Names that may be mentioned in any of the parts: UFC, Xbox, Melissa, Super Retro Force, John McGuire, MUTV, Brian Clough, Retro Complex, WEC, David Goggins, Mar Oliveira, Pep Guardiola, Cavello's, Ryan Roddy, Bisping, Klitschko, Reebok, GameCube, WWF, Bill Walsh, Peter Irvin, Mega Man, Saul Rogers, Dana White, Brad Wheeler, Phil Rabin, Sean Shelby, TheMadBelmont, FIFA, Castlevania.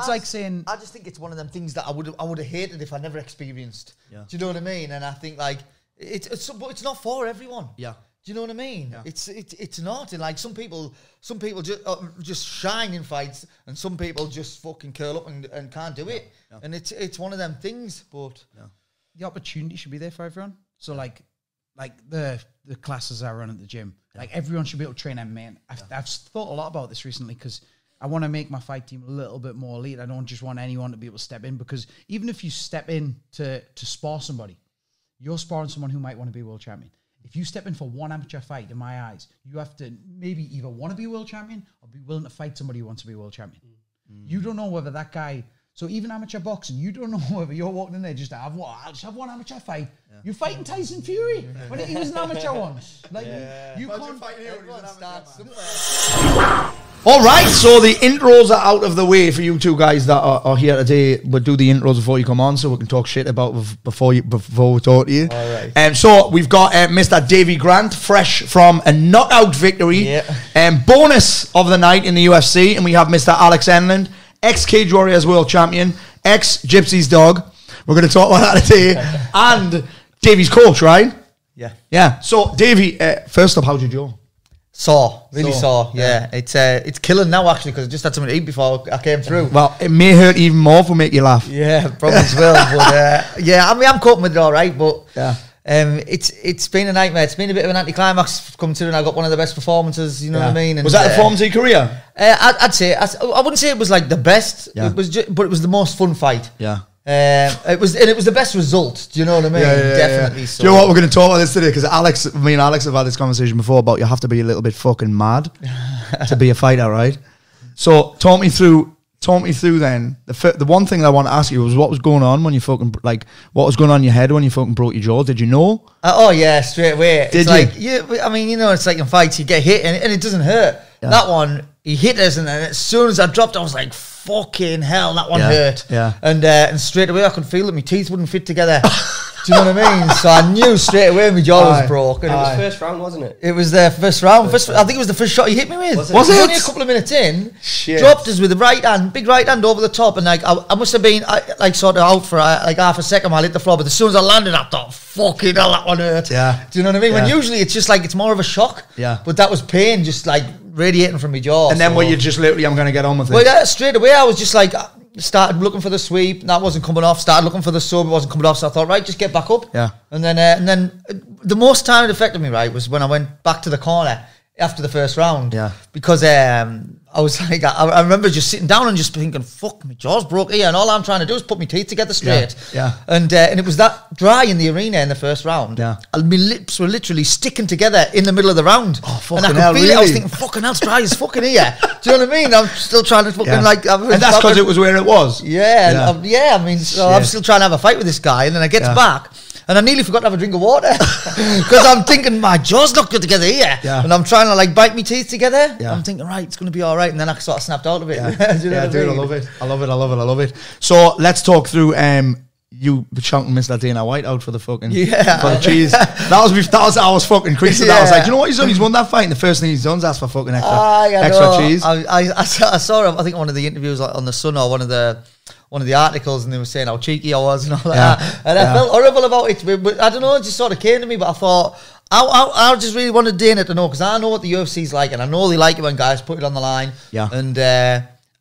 It's like saying... I just think it's one of them things that I would have hated if I never experienced. Yeah. Do you know what I mean? And I think, like, it's not for everyone. Yeah. Do you know what I mean? Yeah. It's not. And like some people just shine in fights, and some people just fucking curl up and can't do it. Yeah. And it's one of them things. But the opportunity should be there for everyone. So like the classes I run at the gym, like everyone should be able to train MMA. And I've thought a lot about this recently because I want to make my fight team a little bit more elite. I don't just want anyone to be able to step in, because even if you step in to spar somebody, you're sparring someone who might want to be world champion. If you step in for one amateur fight, in my eyes, you have to maybe either want to be world champion or be willing to fight somebody who wants to be world champion. Mm. You don't know whether that guy... So even amateur boxing, you don't know whether you're walking in there just to have one, I'll just have one amateur fight. Yeah. You're fighting Tyson Fury when he was an amateur once. Like, you can't fight anyone who's an amateur. All right, so the intros are out of the way for you two guys that are here today. We'll do the intros before you come on, so we can talk shit about before we talk to you. All right. So we've got Mr. Davey Grant, fresh from a knockout victory. Yeah. Bonus of the night in the UFC, and we have Mr. Alex Enlund, ex-Cage Warriors world champion, ex-Gypsy's dog. We're going to talk about that today. And Davey's coach, right? Yeah. Yeah. So, Davey, first up, how did you go? Really sore. Yeah. It's killing now, actually, because I just had something to eat before I came through. Well, it may hurt even more if we make you laugh. Yeah, probably will. But, yeah, I mean, I'm coping with it all right, but... Yeah. It's been a nightmare. It's been a bit of an anticlimax considering I got one of the best performances. You know what I mean? And was that the performance of your career? I'd say I wouldn't say it was like the best. Yeah. It was, but it was the most fun fight. Yeah. It was the best result. Do you know what I mean? Yeah, definitely. Yeah. So. Do you know what, we're going to talk about this today because me and Alex have had this conversation before about you have to be a little bit fucking mad to be a fighter, right? So talk me through then, the one thing that I want to ask you was what was going on when you fucking, like, what was going on in your head when you fucking broke your jaw? Did you know? Oh, yeah, straight away. Did you? Like, I mean, you know, it's like in fights, you get hit and it doesn't hurt. Yeah. That one, he hit us, and then as soon as I dropped, I was like, fucking hell, that one hurt. Yeah. And straight away, I could feel that my teeth wouldn't fit together. Do you know what I mean? So I knew straight away my jaw was broken. It was first round, wasn't it? It was the first round. I think it was the first shot he hit me with. Was it? Only a couple of minutes in. Shit. Dropped us with the right hand, big right hand over the top, and like I must have been like sort of out for like half a second. I hit the floor, but as soon as I landed, I thought, "Fucking hell, that one hurt." Yeah. Do you know what I mean? Yeah. When usually it's just like it's more of a shock. Yeah. But that was pain, just like radiating from my jaw. And then were you just literally, I'm going to get on with it? Well, yeah, straight away I was just like. Started looking for the sweep, and that wasn't coming off. Started looking for the sub, it wasn't coming off. So I thought, right, just get back up. Yeah. And then the most time it affected me, right, was when I went back to the corner after the first round. Yeah. Because I was like, I remember just sitting down and just thinking, fuck, my jaw's broke here, and all I'm trying to do is put my teeth together straight. Yeah. And it was that dry in the arena in the first round. Yeah. And my lips were literally sticking together in the middle of the round. Oh, fucking hell, really? And I could feel it. I was thinking, fucking hell, it's dry as fucking here. Do you know what I mean? I'm still trying to fucking like... and that's because it was where it was. Yeah. Yeah, I mean, so I'm still trying to have a fight with this guy, and then I get back... And I nearly forgot to have a drink of water because I'm thinking my jaw's not good together here. Yeah. And I'm trying to like bite my teeth together. Yeah. I'm thinking, right, it's going to be all right. And then I sort of snapped out of it. Yeah, dude, I love it. I love it. So let's talk through you shouting Mr. Dana White out for the fucking... Yeah. For the cheese. That was I was fucking creasing. Yeah. I was like, you know what he's done? He's won that fight, and the first thing he's done is ask for fucking extra cheese. I saw him, I think, one of the interviews like, on The Sun or one of the articles, and they were saying how cheeky I was and all that. And I felt horrible about it. But I don't know, it just sort of came to me, but I thought, I just really wanted Dana to know, because I know what the UFC's like, and I know they like it when guys put it on the line. Yeah.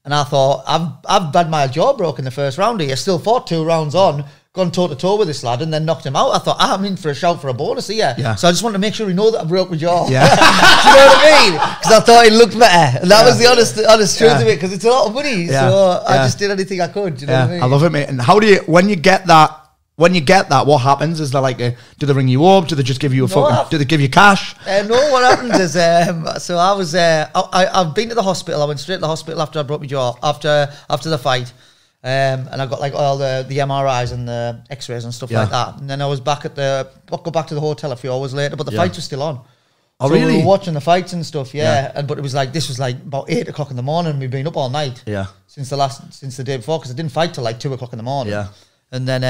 And I thought, I've had my jaw broken the first round here, still fought 2 rounds on, gone toe-to-toe with this lad, and then knocked him out. I thought, I'm in for a shout for a bonus here. Yeah. So I just wanted to make sure he know that I broke my jaw. Yeah. Do you know what I mean? Because I thought he looked better. And that was the honest truth of it, because it's a lot of money. Yeah. So I just did anything I could. Do you know what I mean? I love it, mate. And how do you, when you get that, what happens? Is there like do they ring you up? Do they just give you do they give you cash? No, what happened is, so I was, I've been to the hospital. I went straight to the hospital after I broke my jaw, after the fight. And I got like all the MRIs and the x-rays and stuff like that. And then I was back to the hotel a few hours later, but the fights were still on. Oh, so really? We were watching the fights and stuff, And but it was like, this was like about 8 o'clock in the morning. We've been up all night. Yeah. Since the day before, because I didn't fight till like 2 o'clock in the morning. Yeah. And then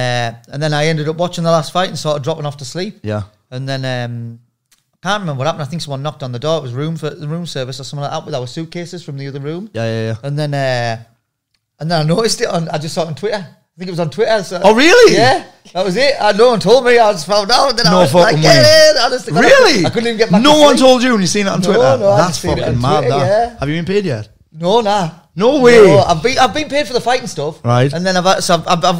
I ended up watching the last fight and sort of dropping off to sleep. Yeah. And then I can't remember what happened. I think someone knocked on the door. It was room service or something like that with our suitcases from the other room. Yeah. And then And then I noticed it on, I just saw it on Twitter. I think it was on Twitter. So oh, really? Yeah, that was it. No one told me. I just found out. Then no I was fucking like, yeah, really? I couldn't even get back no to one sleep. Told you and you seen it on Twitter? No, that's fucking mad, Twitter, that. Yeah. Have you been paid yet? No, nah. No way. No, I've been paid for the fighting stuff. Right. And then I've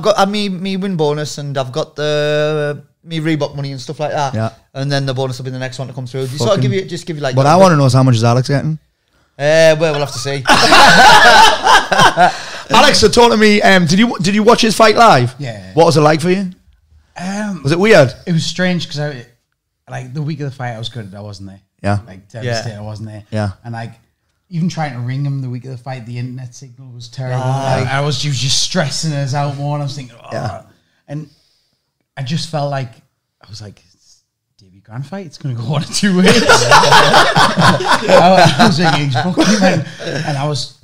got me win bonus and I've got the me Reebok money and stuff like that. Yeah. And then the bonus will be the next one to come through. Fucking, just give you like. But I want to know how much is Alex getting? Well, we'll have to see. Alex had told me, did you watch his fight live? Yeah. What was it like for you? Was it weird? It was strange because like the week of the fight, I was good. I wasn't there. Yeah. Like devastated, I wasn't there. Yeah. And like even trying to ring him the week of the fight, the internet signal was terrible. Like, he was just stressing us out more, and I was thinking, oh. Yeah. And I just felt like I was like, Davey Grant fight, it's gonna go 1 or 2 ways. I was like, he's fucking man, and I was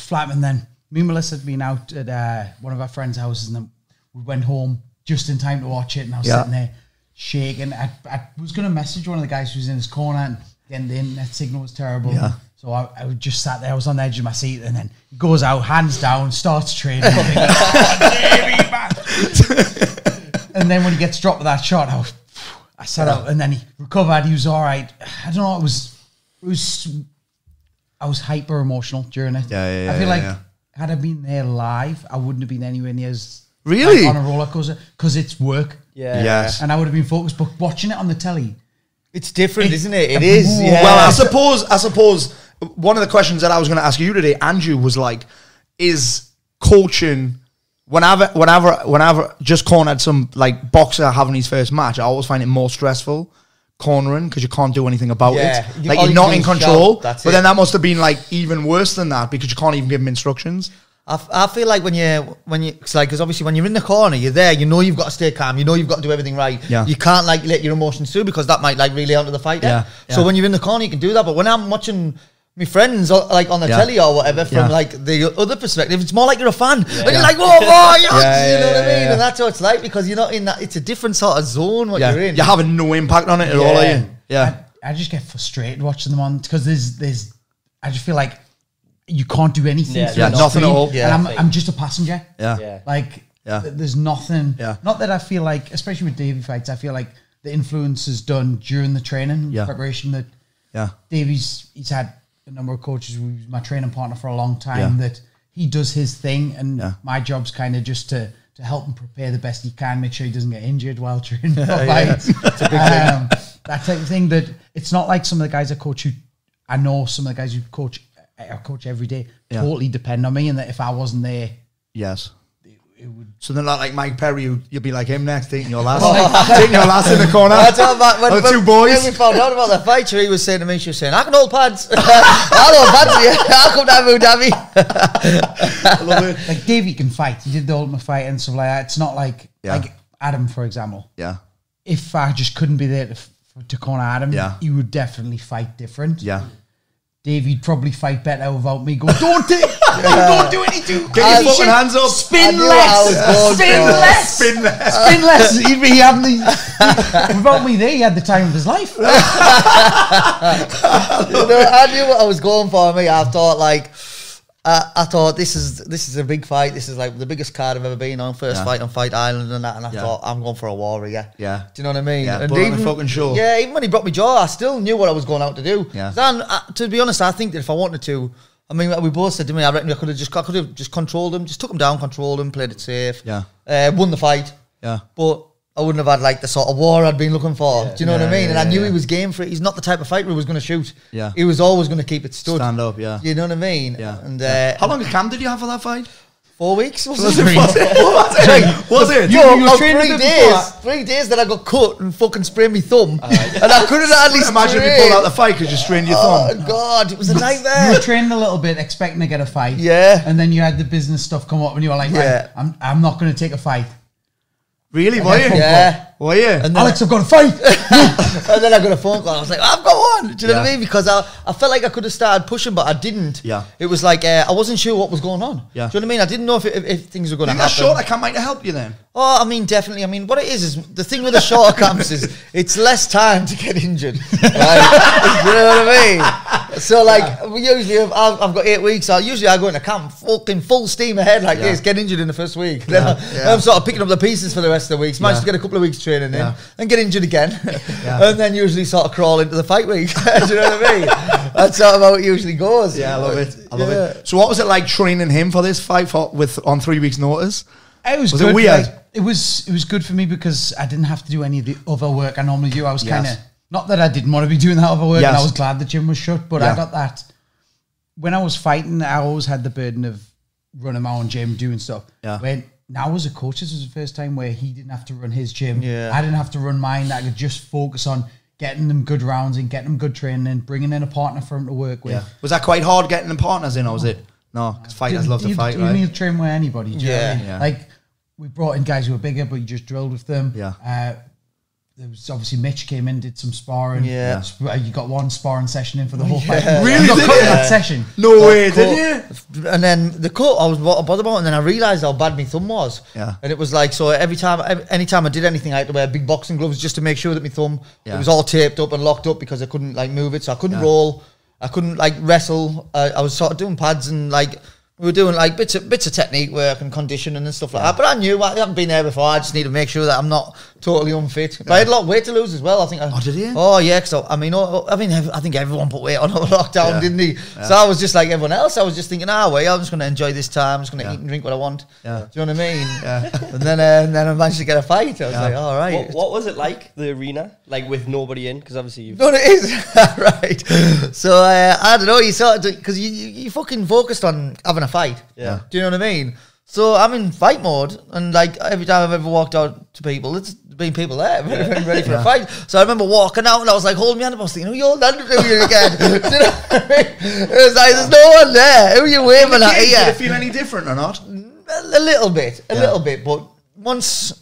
flapping then. Me and Melissa had been out at one of our friends' houses, and then we went home just in time to watch it. And I was sitting there shaking. I was going to message one of the guys who was in his corner, and then the internet signal was terrible. Yeah. So I just sat there. I was on the edge of my seat, and then he goes out, hands down, starts training. And, thinking, oh, baby, and then when he gets dropped with that shot, I sat up, and then he recovered. He was all right. I don't know. I was hyper emotional during it. Yeah, yeah. I feel like. Yeah. Had I been there live, I wouldn't have been anywhere near as really like, on a roller coaster because it's work. Yeah, yes. And I would have been focused. But watching it on the telly, it's different, isn't it? It is. Yeah. Well, I suppose one of the questions that I was going to ask you today, Andrew, was like, is coaching whenever just cornered some like boxer having his first match, I always find it more stressful. Cornering because you can't do anything about it. Like you're not in control. But then that must have been like even worse than that because you can't even give them instructions. I feel like because obviously when you're in the corner, you're there. You know you've got to stay calm. You know you've got to do everything right. Yeah. You can't like let your emotions through because that might like really onto the fight. Yeah. Yeah. So when you're in the corner, you can do that. But when I'm watching my friends like on the telly or whatever from like the other perspective, it's more like you're a fan. Yeah. And you're like, whoa, whoa, you know what I mean? Yeah. And that's how it's like because you're not in that. It's a different sort of zone what you're in. You're having no impact on it at all, are you? Yeah. I just get frustrated watching them on because there's I just feel like you can't do anything. Yeah, nothing at all. Yeah, and I'm just a passenger. Yeah. Like there's nothing. Yeah. Not that I feel like, especially with Davey fights, I feel like the influence is done during the training preparation that Davey's had. A number of coaches who was my training partner for a long time that he does his thing and my job's kind of just to help him prepare the best he can, make sure he doesn't get injured while training for fights. That's a big thing. That type of thing that it's not like some of the guys I coach who I know some of the guys who coach every day totally depend on me and that if I wasn't there it would. So they're not like Mike Perry, you'd be like him next, taking your last, in the corner. When two boys. When we found out about the fight, he was saying to me, she was saying, "I can hold pads. I'll hold pads. Yeah. I'll come down, Davey." I love it. Like Davey can fight. He did the Ultimate Fight and stuff like that. It's not like like Adam, for example. Yeah. If I just couldn't be there to corner Adam, he would definitely fight different. Yeah. Davey'd probably fight better without me going, "Don't do it! Don't do it! Get your fucking hands up! Spin less! Spin less! Spin less! Spin less!" He'd be having without me there, he had the time of his life. You know, I knew what I was going for. Me, I thought like, I thought this is a big fight. This is like the biggest card I've ever been on. First fight on Fight Island and that. And I thought I'm going for a war here. Yeah. Do you know what I mean? Yeah. And even, fucking sure. Yeah. Even when he brought me jaw, I still knew what I was going out to do. Yeah. Then, to be honest, I think that if I wanted to, I mean, we both said to me, I reckon I could have just controlled him, just took him down, controlled him, played it safe. Yeah. Won the fight. Yeah. But I wouldn't have had like the sort of war I'd been looking for. Yeah. Do you know what I mean? And I knew he was game for it. He's not the type of fighter who was going to shoot. Yeah. He was always going to keep it stood. Stand up, yeah. You know what I mean? Yeah. And how long a camp did you have for that fight? 4 weeks? Was it? You 3 days. 3 days that I got cut and fucking sprained my thumb. And I couldn't at least imagine if you pulled out the fight because you strained your thumb. Oh, God. It was a nightmare. You were training a little bit, expecting to get a fight. Yeah. And then you had the business stuff come up and you were like, I'm not going to take a fight. Really, were you? Yeah. Were you? Alex, I've got a fight. And then I got a phone call. I was like, I've got one. Do you know what I mean? Because I felt like I could have started pushing, but I didn't. Yeah. It was like, I wasn't sure what was going on. Yeah. Do you know what I mean? I didn't know if things were going to happen. That shorter camp might help you then. Oh, I mean, definitely. I mean, what it is the thing with the shorter camps is it's less time to get injured. Right? You know what I mean? So like usually I've got 8 weeks. Usually I go into camp fucking full steam ahead like this, get injured in the first week. Then I'm sort of picking up the pieces for the rest of the weeks. Managed to get a couple of weeks training in and get injured again. And then usually sort of crawl into the fight week. Do you know what I mean? That's sort of how it usually goes. Yeah, I love it. I love it. So what was it like training him for this fight on 3 weeks' notice? It was good. It weird? It was good for me because I didn't have to do any of the other work I normally do. I was kind of, not that I didn't want to be doing that other work, and I was glad the gym was shut, but I got that. When I was fighting, I always had the burden of running my own gym, doing stuff. When now as a coach, this was the first time where he didn't have to run his gym. I didn't have to run mine. I could just focus on getting them good rounds and getting them good training and bringing in a partner for him to work with. Was that quite hard getting the partners in, or was it? No, because fighters love to fight, right? You need to train with anybody, do you know what I mean? Like, we brought in guys who were bigger, but you just drilled with them. There was obviously Mitch came in, did some sparring. You got one sparring session in for the whole fight. Really? Got cut in that session. No way, did you? And then the cut, I was bothered about, and then I realised how bad my thumb was. And it was like, so any time I did anything, I had to wear big boxing gloves just to make sure that my thumb, it was all taped up and locked up because I couldn't like move it. So I couldn't roll. I couldn't like wrestle. I was sort of doing pads and like, we were doing like bits of technique work and conditioning and stuff like that. But I knew I haven't been there before. I just need to make sure that I'm not totally unfit. But I had a lot of weight to lose as well. I think. Oh, did you? Oh yeah. Because I think everyone put weight on over lockdown, didn't he? So I was just like everyone else. I was just thinking, I'm just going to enjoy this time. I'm just going to eat and drink what I want. Do you know what I mean? And then I managed to get a fight. I was like, all right. What was it like, the arena, like with nobody in? Because obviously you've. No, it is right. So I don't know. You sort of, because you fucking focused on having a fight. Do you know what I mean? So I'm in fight mode, and like every time I've ever walked out to people, it's been people there ready for a fight. So I remember walking out, and I was like, hold me hand. I was thinking, who are you holding hand to me again? Do you know what I mean? It was like, there's no one there. Who are you waving at here? Did it feel any different or not? A little bit, but once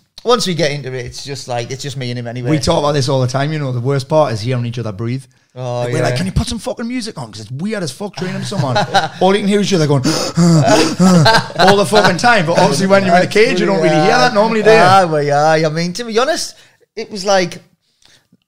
we get into it, it's just like, it's just me and him anyway. We talk about this all the time, you know. The worst part is hearing each other breathe. Oh, we're like, can you put some fucking music on? Because it's weird as fuck training someone. All you can hear is they're going all the fucking time. But obviously when you're in a cage, you don't really hear that normally, do you? I mean, to be honest, it was like,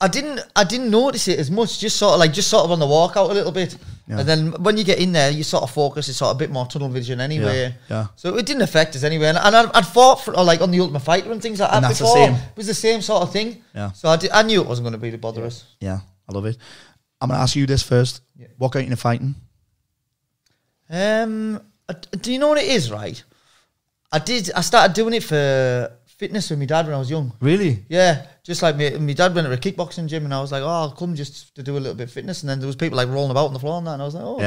I didn't notice it as much. Just sort of on the walk out a little bit. And then when you get in there, you sort of focus. It's sort of a bit more tunnel vision anyway. So it didn't affect us anyway. And I'd fought for, like, on the Ultimate Fighter and things like that before. It was the same sort of thing. So I knew it wasn't going to be to bother us. I love it. I'm going to ask you this first. What got you into fighting? Do you know what it is, right? I started doing it for fitness with my dad when I was young. Really? Yeah. Just like my dad went to a kickboxing gym, and I was like, oh, I'll come just to do a little bit of fitness. And then there was people like rolling about on the floor and that, and I was like, oh,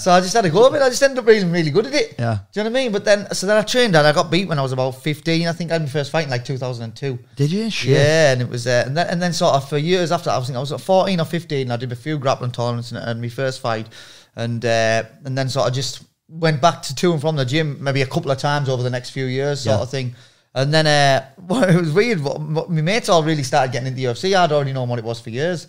so I just had a go of it. I just ended up being really good at it. Do you know what I mean? But then, so then I trained, and I got beat when I was about 15. I think I had my first fight in like 2002. Did you? Shit. Yeah, and it was and then sort of for years after that, I was at 14 or 15. And I did a few grappling tournaments and my first fight, and then sort of just went back to and from the gym maybe a couple of times over the next few years, sort of thing. And then, well, it was weird, but my mates all really started getting into the UFC. I'd already known what it was for years.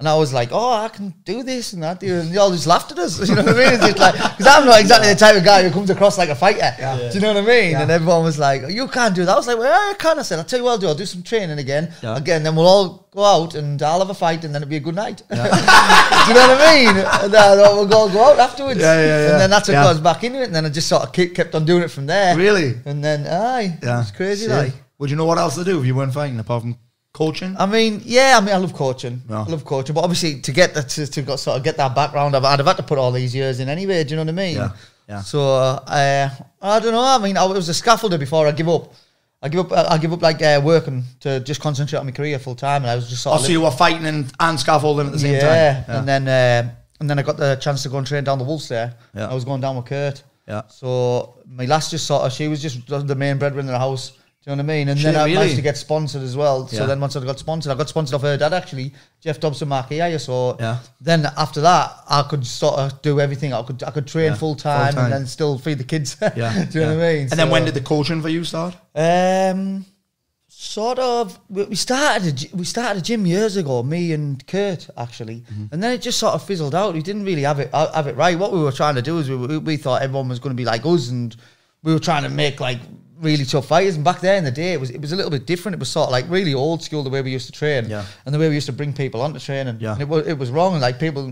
And I was like, oh, I can do this and that. And they all just laughed at us. You know what I mean? Because like, I'm not exactly the type of guy who comes across like a fighter. Do you know what I mean? And everyone was like, you can't do that. I was like, well, I can. I said, I'll tell you what I'll do. I'll do some training again, then we'll all go out and I'll have a fight and then it'll be a good night. Do you know what I mean? And we'll all go out afterwards. And then that's what got us back into it. And then I just sort of kept on doing it from there. Really? And then, it was crazy. Like, would you know what else to do if you weren't fighting apart from coaching? I mean, I love coaching. I love coaching, but obviously to get that, to sort of get that background, I'd have had to put all these years in anyway. Do you know what I mean? So I don't know. I mean, I was a scaffolder before. I give up like working to just concentrate on my career full time, and I was just sort of. So you were fighting and scaffolding at the same time. And then I got the chance to go and train down the Wolves there. I was going down with Kurt. So my lass just sort of, she was just the main breadwinner in the house. Do you know what I mean? And then I managed to get sponsored as well. So then once I got sponsored off her dad, actually, Jeff Dobson, Mark Eia. So then after that, I could sort of do everything. I could train full time and then still feed the kids. Do you know what I mean? And then when did the coaching for you start? We started a gym years ago, me and Kurt, actually. And then it just sort of fizzled out. We didn't really have it right. What we were trying to do is we thought everyone was going to be like us, and we were trying to make like really tough fighters. And back there in the day, it was a little bit different. It was sort of like really old school, the way we used to train and the way we used to bring people on to training. And it was wrong. Like people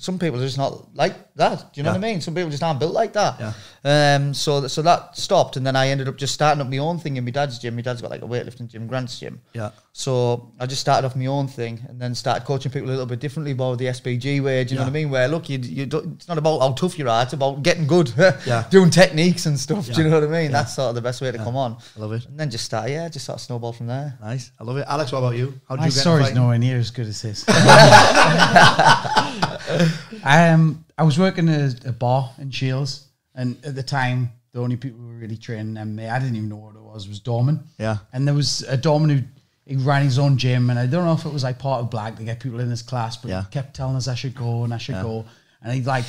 some people are just not like that. Do you know what I mean? Some people just aren't built like that. Yeah. So that stopped, and then I ended up just starting up my own thing in my dad's gym. My dad's got like a weightlifting gym, Grant's gym. Yeah. So I just started off my own thing, and then started coaching people a little bit differently about the SPG way. Do you know what I mean? Where look, you don't, it's not about how tough you are; it's about getting good, doing techniques and stuff. Yeah. Do you know what I mean? Yeah. That's sort of the best way to come on. I love it. And then just start, just sort of snowball from there. Nice, I love it. Alex, what about you? How did you get into fighting? My story's nowhere near as good as his. I was working at a bar in Shields, and at the time, the only people who were really training MMA, I didn't even know what it was Dorman. Yeah. And there was a Dorman who ran his own gym, and I don't know if it was like part of Black to get people in his class, but he kept telling us I should go and I should go. And he'd like,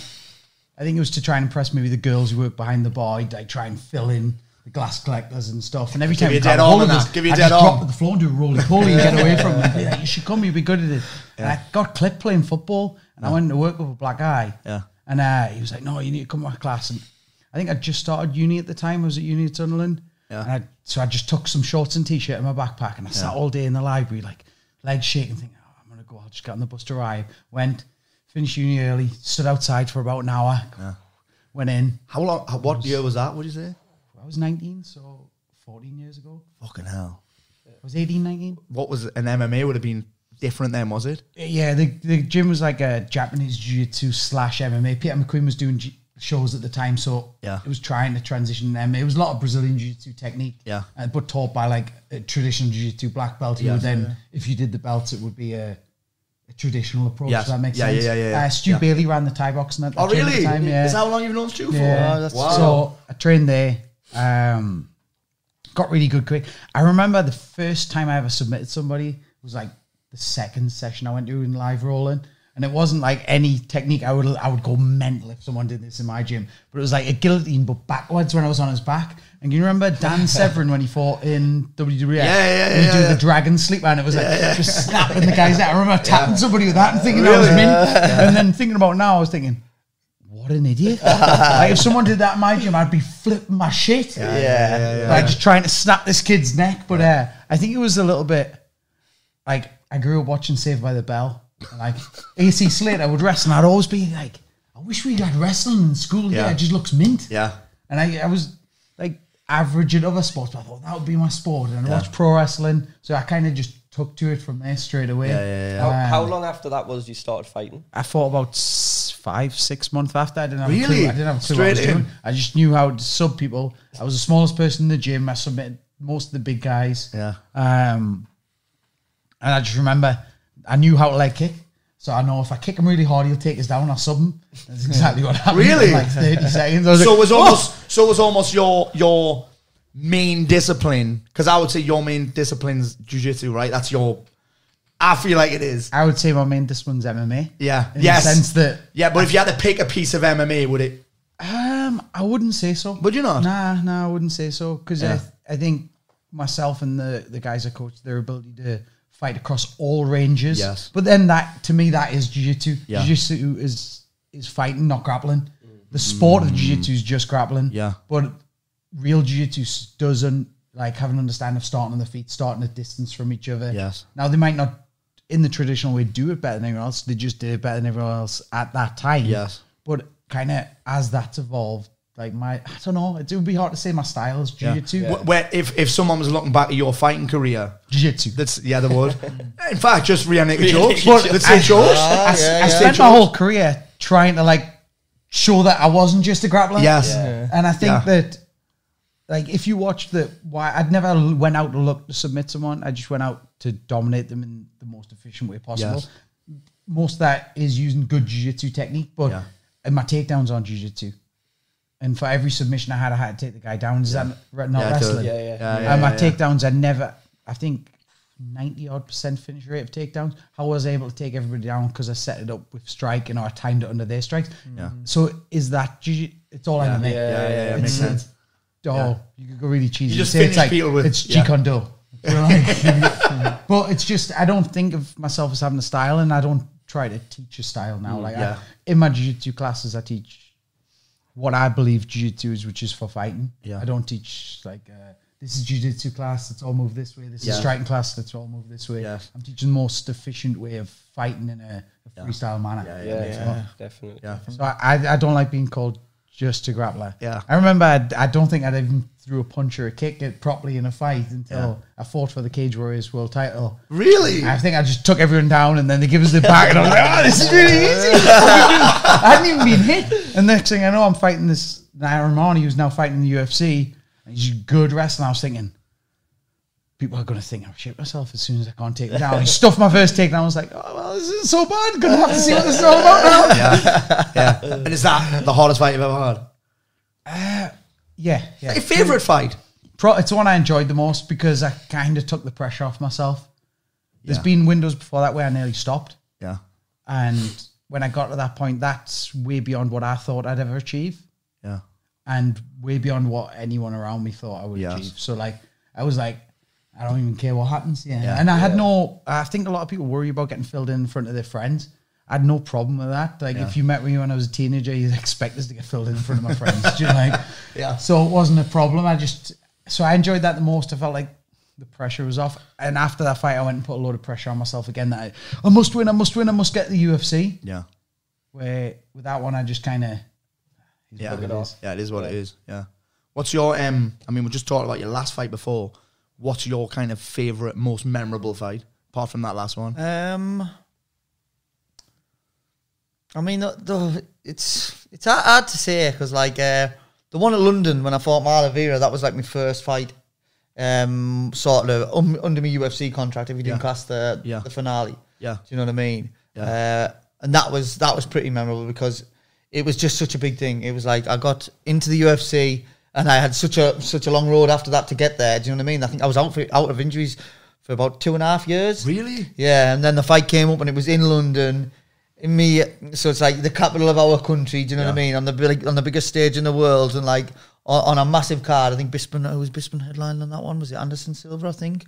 I think it was to try and impress maybe the girls who worked behind the bar, he'd like try and fill in the glass collectors and stuff. And every time he'd drop to the floor and do a roly-poly and get away from him. Like, you should come, you'd be good at it. And I got clipped playing football. And I went to work with a black eye. Yeah. And he was like, no, you need to come to my class. And I think I just started uni at the time. I was at uni at Sunderland. Yeah. And so I just took some shorts and t-shirt in my backpack. And I sat all day in the library, like, legs shaking, thinking, oh, I'm going to go. I'll just get on the bus to arrive. Went, finished uni early, stood outside for about an hour. Yeah. Went in. How long? What year was that, would you say? I was 19, so 14 years ago. Fucking hell. I was 18, 19. What was an MMA would have been... different then, was it? Yeah, the gym was like a Japanese jiu-jitsu slash MMA. Peter McQueen was doing shows at the time, so it was trying to transition them. It was a lot of Brazilian jiu-jitsu technique, but taught by like a traditional jiu-jitsu black belt. Who would then, if you did the belts, it would be a traditional approach. Yes. Does that make sense? Yeah. Stu Bailey ran the Thai boxing at the gym at the time. Yeah. Is that how long you've known Stu for? That's wow. So I trained there. Got really good quick. I remember the first time I ever submitted somebody was like the second session I went to in live rolling, and it wasn't like any technique. I would go mental if someone did this in my gym, but it was like a guillotine, but backwards when I was on his back. And you remember Dan Severin when he fought in WWF? He did the dragon sleep, and it was like just snapping the guy's neck. I remember tapping somebody with that and thinking that was me. And then thinking about now, I was thinking, what an idiot. Like if someone did that in my gym, I'd be flipping my shit. Like just trying to snap this kid's neck. But I think it was a little bit like, I grew up watching Saved by the Bell. Like, AC Slater would wrestle, and I'd always be like, I wish we'd had wrestling in school. Yeah, it just looks mint. Yeah. And I was, like, average at other sports, but I thought that would be my sport. And I watched pro wrestling, so I kind of just took to it from there straight away. How long after that was you started fighting? I fought about 5-6 months after. I didn't have a clue. I didn't have a clue what I was doing. I just knew how to sub people. I was the smallest person in the gym. I submitted most of the big guys. Yeah. And I just remember, I knew how to leg kick. So I know if I kick him really hard, he'll take us down, I'll sub him. That's exactly what happened. Really? In like 30 seconds. So like, it was almost your main discipline. Because I would say your main discipline's jiu-jitsu, right? That's your... I feel like it is. I would say my main discipline's MMA. Yeah. In the sense that... Yeah, but if you had to pick a piece of MMA, would it... I wouldn't say so. Would you not? Nah, I wouldn't say so. Because I think myself and the guys I coach, their ability to... fight across all ranges. Yes. But then that, to me, that is jiu-jitsu. Yeah. Jiu-jitsu is fighting, not grappling. The sport of jiu-jitsu is just grappling. Yeah. But real jiu-jitsu doesn't like have an understanding of starting on the feet, starting a distance from each other. Yes. Now, they might not, in the traditional way, do it better than everyone else. They just did it better than everyone else at that time. Yes. But kind of as that's evolved, like I don't know, it would be hard to say my style is jiu-jitsu. Yeah. Where if someone was looking back at your fighting career, jiu-jitsu. That's they would. In fact, just Rihanna George. Let's say George. I spent my whole career trying to like show that I wasn't just a grappler. Yes, and I think that like if you watch why I'd never went out to look to submit someone. I just went out to dominate them in the most efficient way possible. Yes. Most of that is using good jiu-jitsu technique, but my takedowns aren't jiu-jitsu. And for every submission I had to take the guy down. Is that not wrestling? My takedowns, I think 90-odd% finish rate of takedowns. How was I able to take everybody down? Because I set it up with striking, or I timed it under their strikes. Yeah. So is that, it's all MMA. Yeah, it makes sense. You could go really cheesy. You just finish people with... It's Jeet Kune Do. But it's just, I don't think of myself as having a style, and I don't try to teach a style now. In my jiu-jitsu classes, I teach what I believe jiu-jitsu is, which is for fighting. Yeah. I don't teach like this is jiu-jitsu class, let's all move this way. This is striking class, let's all move this way. Yeah. I'm teaching the most efficient way of fighting in a freestyle manner. Definitely. Yeah. So I don't like being called just a grappler. Yeah. I remember I don't think I'd even threw a punch or a kick properly in a fight until I fought for the Cage Warriors world title. Really? I think I just took everyone down and then they give us the back and I was like, oh, this is really easy. I hadn't even been hit. And the next thing I know, I'm fighting this Nairmani who's now fighting in the UFC. And he's a good wrestler. I was thinking, people are going to think I'll shit myself as soon as I can't take it down. He stuffed my first take, and I was like, oh, well, this isn't so bad. Going to have to see what this is all about now. Yeah, yeah. And is that the hardest fight you've ever had? Yeah. Like your favourite fight? It's the one I enjoyed the most because I kind of took the pressure off myself. There's been windows before that where I nearly stopped. Yeah. And when I got to that point, that's way beyond what I thought I'd ever achieve. Yeah. And way beyond what anyone around me thought I would achieve. So, like, I was like, I don't even care what happens. Yeah. And I had no, I think a lot of people worry about getting filled in front of their friends. I had no problem with that. Like, if you met me when I was a teenager, you'd expect us to get filled in front of my friends. Do you know, like? Yeah. So it wasn't a problem. So I enjoyed that the most. I felt like the pressure was off. And after that fight, I went and put a load of pressure on myself again that I must win, I must win, I must get the UFC. Yeah. Where with that one, I just kind of, it is what it is. Yeah. What's your, I mean, we just talked about your last fight before. What's your kind of favourite, most memorable fight, apart from that last one? I mean, it's hard to say, because, like, the one in London when I fought Mar Oliveira, that was, like, my first fight, sort of, under my UFC contract, if you didn't cast the finale. Yeah. Do you know what I mean? Yeah. And that was pretty memorable, because it was just such a big thing. It was like, I got into the UFC... And I had such a long road after that to get there. Do you know what I mean? I think I was out of injuries for about 2.5 years. Really? Yeah. And then the fight came up, and it was in London, so it's like the capital of our country. Do you know what I mean? On the biggest stage in the world, and like on a massive card. I think Bisping. Who was Bisping headlining on that one? Was it Anderson Silva? I think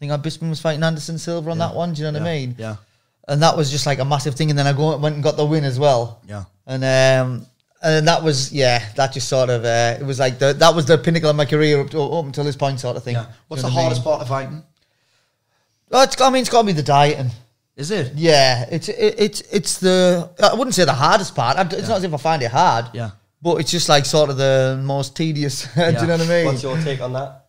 Bisping was fighting Anderson Silva on that one. Do you know what I mean? Yeah. And that was just like a massive thing. And then I went and got the win as well. Yeah. And that was, that just sort of, it was like, that was the pinnacle of my career up until this point, sort of thing. Yeah. What's the hardest part of fighting? Well, it's got to be the dieting. Is it? Yeah, it's the, I wouldn't say the hardest part. It's not as if I find it hard. Yeah. But it's just like sort of the most tedious, do you know what I mean? What's your take on that?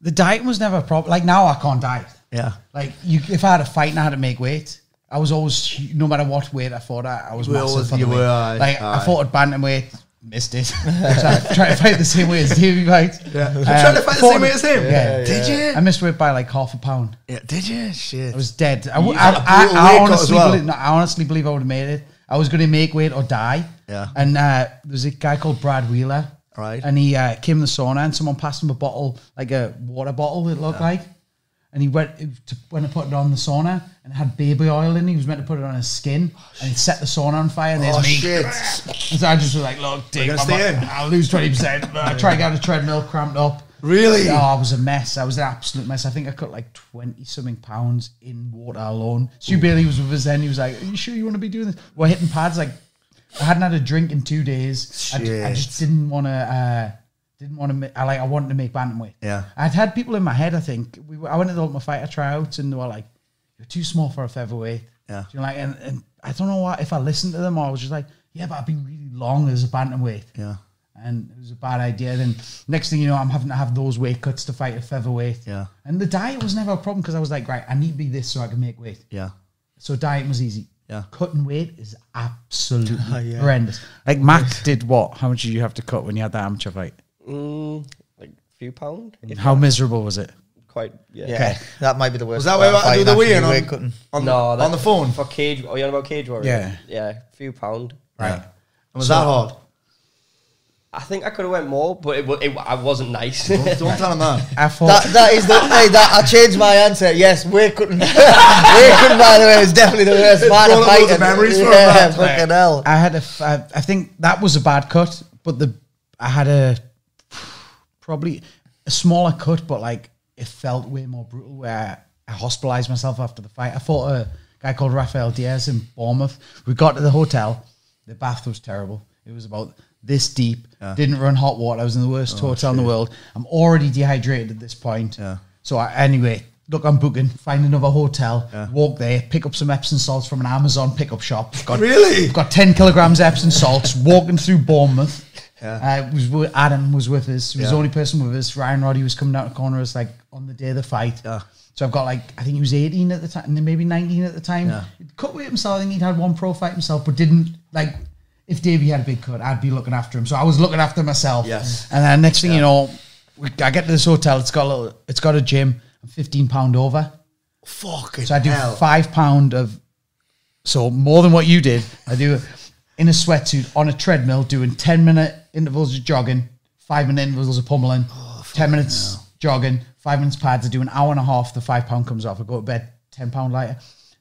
The dieting was never a problem. Like, now I can't diet. Yeah. Like, if I had a fight and I had to make weight, I was always, no matter what weight I fought at, I was massive on the weight. I fought at bantamweight, missed it. Trying to fight the same weight as Davey, right? Yeah. Trying to fight the same weight as him? Yeah. Did you? I missed weight by like £0.5 pound. Yeah, did you? Shit. I was dead. I honestly believe I would have made it. I was going to make weight or die. Yeah. And there was a guy called Brad Wheeler. Right. And he came in the sauna and someone passed him a bottle, like a water bottle it looked like. And he went to put it on the sauna and it had baby oil in it. He was meant to put it on his skin and it set the sauna on fire. And there's me. Shit. And so I just was like, look, dig, I'll lose 20%. I tried to get on a treadmill, cramped up. Really? Oh, I was a mess. I was an absolute mess. I think I cut like 20-something pounds in water alone. Stu Bailey was with us then. He was like, are you sure you want to be doing this? We're hitting pads. Like, I hadn't had a drink in 2 days. I just didn't want to... I wanted to make bantamweight. Yeah. I'd had people in my head, I think. I went to the Ultimate Fighter tryouts and they were like, you're too small for a featherweight. Yeah. Do you know, like, and I don't know what, if I listened to them, I was just like, yeah, but I've been really long as a bantamweight. Yeah. And it was a bad idea. Then next thing you know, I'm having to have those weight cuts to fight a featherweight. Yeah. And the diet was never a problem because I was like, right, I need to be this so I can make weight. Yeah. So dieting was easy. Yeah. Cutting weight is absolutely horrendous. Like, Max did what? How much did you have to cut when you had that amateur fight? Like a few pound. How miserable was it? Quite, Okay. That might be the worst. Was that where I do the weigh-in on the phone? For Cage, oh, you on about Cage Warriors? Yeah. Yeah, a few pound. Right. And was that hard? I think I could have went more, but I wasn't nice. Don't tell him that. I thought that is the way that I changed my answer. Yes, weight cutting. Weight cutting, by the way, is definitely the worst part of fighting. Of memories from that. Fucking hell. I had I think that was a bad cut, but I had probably a smaller cut, but like it felt way more brutal. Where I hospitalized myself after the fight. I fought a guy called Rafael Diaz in Bournemouth. We got to the hotel. The bath was terrible. It was about this deep, didn't run hot water. I was in the worst hotel in the world. I'm already dehydrated at this point. So anyway, look, I'm booking, find another hotel, walk there, pick up some Epsom salts from an Amazon pickup shop. Really? I've got 10 kilograms Epsom salts, walking through Bournemouth. Adam was with us. He was the only person with us. Ryan Roddy was coming out the corner us like on the day of the fight. So I've got like, I think he was 18 at the time, and then maybe 19 at the time. He'd cut weight himself. I think he'd had one pro fight himself, but didn't like. If Davey had a big cut, I'd be looking after him. So I was looking after myself. Yes. And then next thing you know, I get to this hotel. It's got a little. It's got a gym. I'm 15 pound over. Fucking so I do hell. 5 pound of. So more than what you did. I do. In a sweatsuit, on a treadmill, doing 10-minute intervals of jogging, 5-minute intervals of pummeling, 10 minutes jogging, 5 minutes pads. I do an hour and a half, the 5 pound comes off. I go to bed, 10 pound lighter.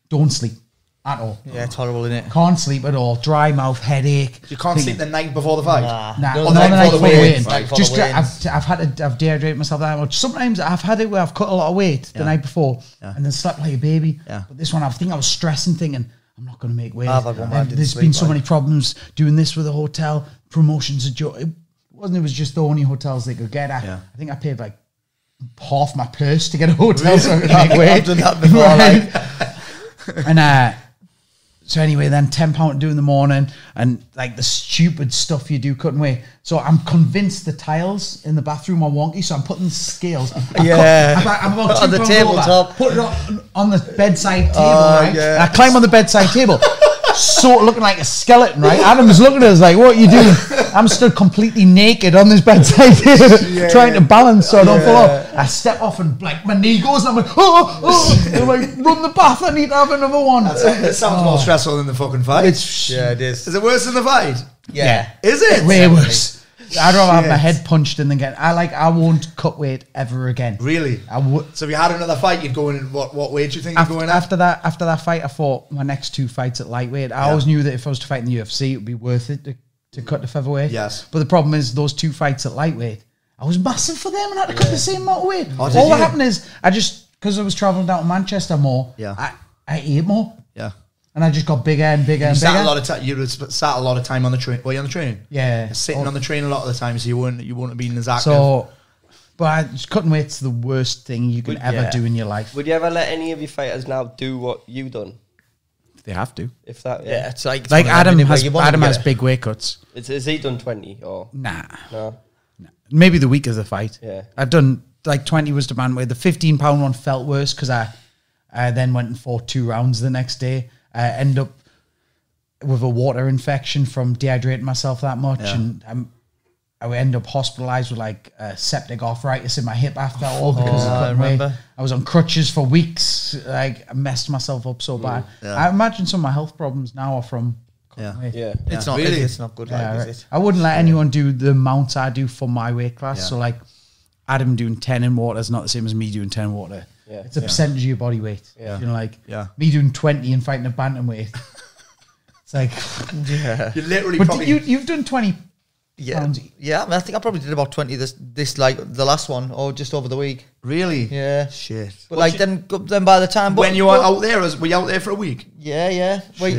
Don't sleep at all. Yeah, it's horrible, isn't it? Can't sleep at all. Dry mouth, headache. You can't sleep the night before the fight? Nah. No, the night before the weigh-in. Right. Just, I've dehydrated myself that much. Sometimes I've had it where I've cut a lot of weight the night before and then slept like a baby. But this one, I think I was stressing, thinking, I'm not going to make weight. There's been so many problems doing this with the hotel. Promotions, it was just the only hotels they could get. I think I paid like half my purse to get a hotel so I could make weight. I've done that before. Like. And so anyway, then 10 pound due in the morning and like the stupid stuff you do cutting weight. So I'm convinced the tiles in the bathroom are wonky, so I'm putting the scales. I'm about on the tabletop. Put it on the bedside table, right? And I climb on the bedside table, sort of looking like a skeleton, right? Adam's looking at us like, what are you doing? I'm still completely naked on this bedside table, trying to balance so I don't fall off. I step off and like my knee goes and I'm like, I'm like, run the bath, I need to have another one. It sounds more stressful than the fucking fight. It is. Is it worse than the fight? Yeah. Is it? Way worse. I'd rather have my head punched in than get. I won't cut weight ever again. Really? So if you had another fight, you'd go in. What weight do you think you're going after that? After that fight, I fought my next two fights at lightweight. I always knew that if I was to fight in the UFC, it would be worth it to cut the featherweight. Yes. But the problem is those two fights at lightweight, I was massive for them and I had to cut the same amount of weight. All that happened is I just because I was traveling down to Manchester more. I ate more. And I just got bigger and bigger and bigger. You sat a lot of time on the train. Were you on the train? Yeah. You're sitting on the train a lot of the time, so you wouldn't have been as active. So, cutting weight's the worst thing you can ever do in your life. Would you ever let any of your fighters now do what you've done? They have to. If that, it's like Adam has big weight cuts. Has he done 20 or nah? Maybe the week of the fight. Yeah, I've done like 20 was demand weight. The 15 pound one felt worse because I then went and fought 2 rounds the next day. I end up with a water infection from dehydrating myself that much, and I would end up hospitalized with like septic arthritis in my hip after all because of weight. I was on crutches for weeks. Like I messed myself up so bad. I imagine some of my health problems now are from weight. It's not really. It's not good. Is it? I wouldn't let anyone do the amounts I do for my weight class. So like Adam doing 10 in water is not the same as me doing 10 in water. Yeah, it's a percentage of your body weight. Yeah. You know, like me doing 20 and fighting a bantamweight. It's like, you literally. But you've done 20. Pounds. Yeah. I think I probably did about 20 this like the last one or just over the week. Really? Yeah. Shit. But like then by the time when you were out there, were you out there for a week? Yeah. We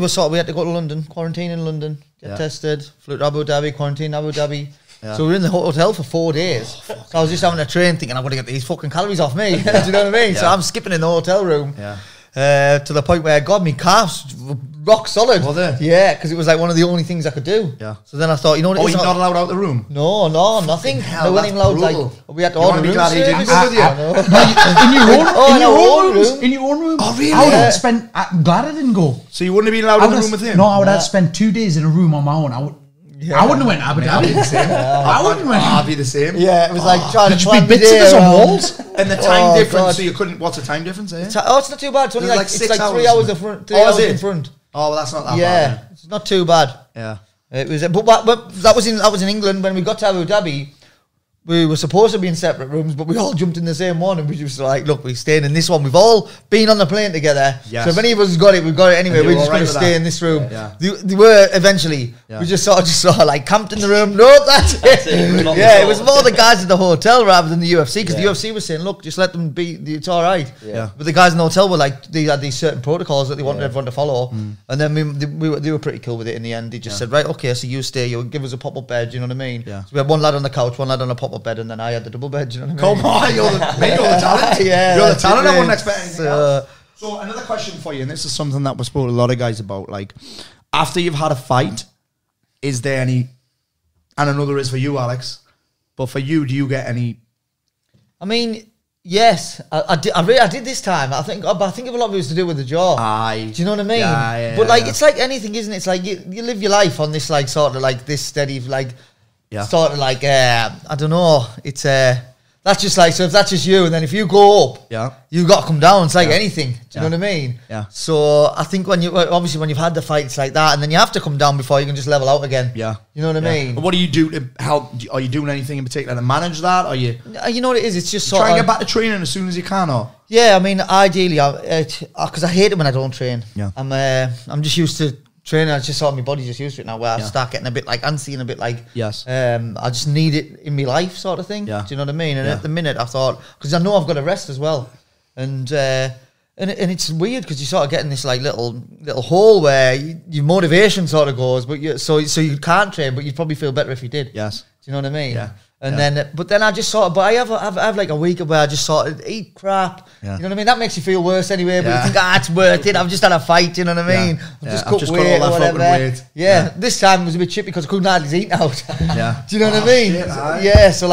were sort of, we had to go to London, quarantine in London, get tested, flew to Abu Dhabi, quarantine Abu Dhabi. Yeah. So we were in the hotel for 4 days. So I was just having a train thinking, I've got to get these fucking calories off me. Do you know what I mean? So I'm skipping in the hotel room to the point where, God, my calves were rock solid. Were they? Yeah, because it was like one of the only things I could do. Yeah. So then I thought, you know what? Oh, you're not allowed out the room? No, nothing. Hell, they weren't even allowed, like, we had to order room service. In your own room? Oh, really? I'm glad I didn't go. So you wouldn't have been allowed in the room with him? No, I would have spent 2 days in a room on my own. I wouldn't have went Abu Dhabi. I wouldn't have went Abu Dhabi the same. Yeah, it was like trying to be bits of us on walls. And the time difference, so you couldn't. What's the time difference? It's not too bad. It's only like 3 hours in front. 3 hours in front. Oh, well, that's not that bad. Yeah, it's not too bad. Yeah, it was. But that was in England. When we got to Abu Dhabi, we were supposed to be in separate rooms, but we all jumped in the same one, and we just like, look, we're staying in this one. We've all been on the plane together. Yes. So if any of us has got it, we've got it anyway. We're just going to stay in this room. Yeah. They were eventually. Yeah. We just sort of like camped in the room. Nope, that's it. Yeah, it was more the guys at the hotel rather than the UFC, because the UFC was saying, look, just let them be. It's all right. Yeah. But the guys in the hotel were like, they had these certain protocols that they wanted everyone to follow, and then they were pretty cool with it in the end. They just said, right, okay, so you stay. You give us a pop up bed. You know what I mean? Yeah. So we had one lad on the couch, one lad on a pop bed, and then I had the double bed. You know what I mean? Come on, you're the talent. Yeah, you're the talent. I wouldn't expect anything else. So another question for you, and this is something that we spoke to a lot of guys about. Like, after you've had a fight, is there any? And I know there is for you, Alex, but for you, do you get any? I mean, yes, I did this time. I think, but I think a lot of it was to do with the jaw. Aye, do you know what I mean? Yeah, yeah, but like, it's like anything, isn't it? It's like you live your life on this like sort of like this steady like. Yeah. Sort of like, I don't know, it's that's just like, so if that's just you, and then if you go up, you've got to come down. It's like anything, do you know what I mean? Yeah. So I think when you, obviously when you've had the fights like that, and then you have to come down before you can just level out again. Yeah. You know what I mean? But what do you do to help? Are you doing anything in particular to manage that? Are you? You know what it is, it's just sort of... Try and get back to training as soon as you can, or... Yeah, I mean, ideally, because I hate it when I don't train. Yeah. I'm just used to... Training, I just saw my body just used to it now, where I start getting a bit like antsy and a bit like, I just need it in my life, sort of thing. Yeah. Do you know what I mean? And at the minute, I thought, because I know I've got to rest as well, and it's weird because you sort of get in this like little hole where your motivation sort of goes, but so you can't train, but you'd probably feel better if you did. Yes. Do you know what I mean? Yeah. And then, but then I just sort of, but I have like a week where I just sort of eat crap. Yeah. You know what I mean? That makes you feel worse anyway, but you think, it's worth it. I've just had a fight, you know what I mean? I've just cut all that fucking weight. Yeah. This time it was a bit chippy because I couldn't hardly eat out. Do you know what I mean? Shit, so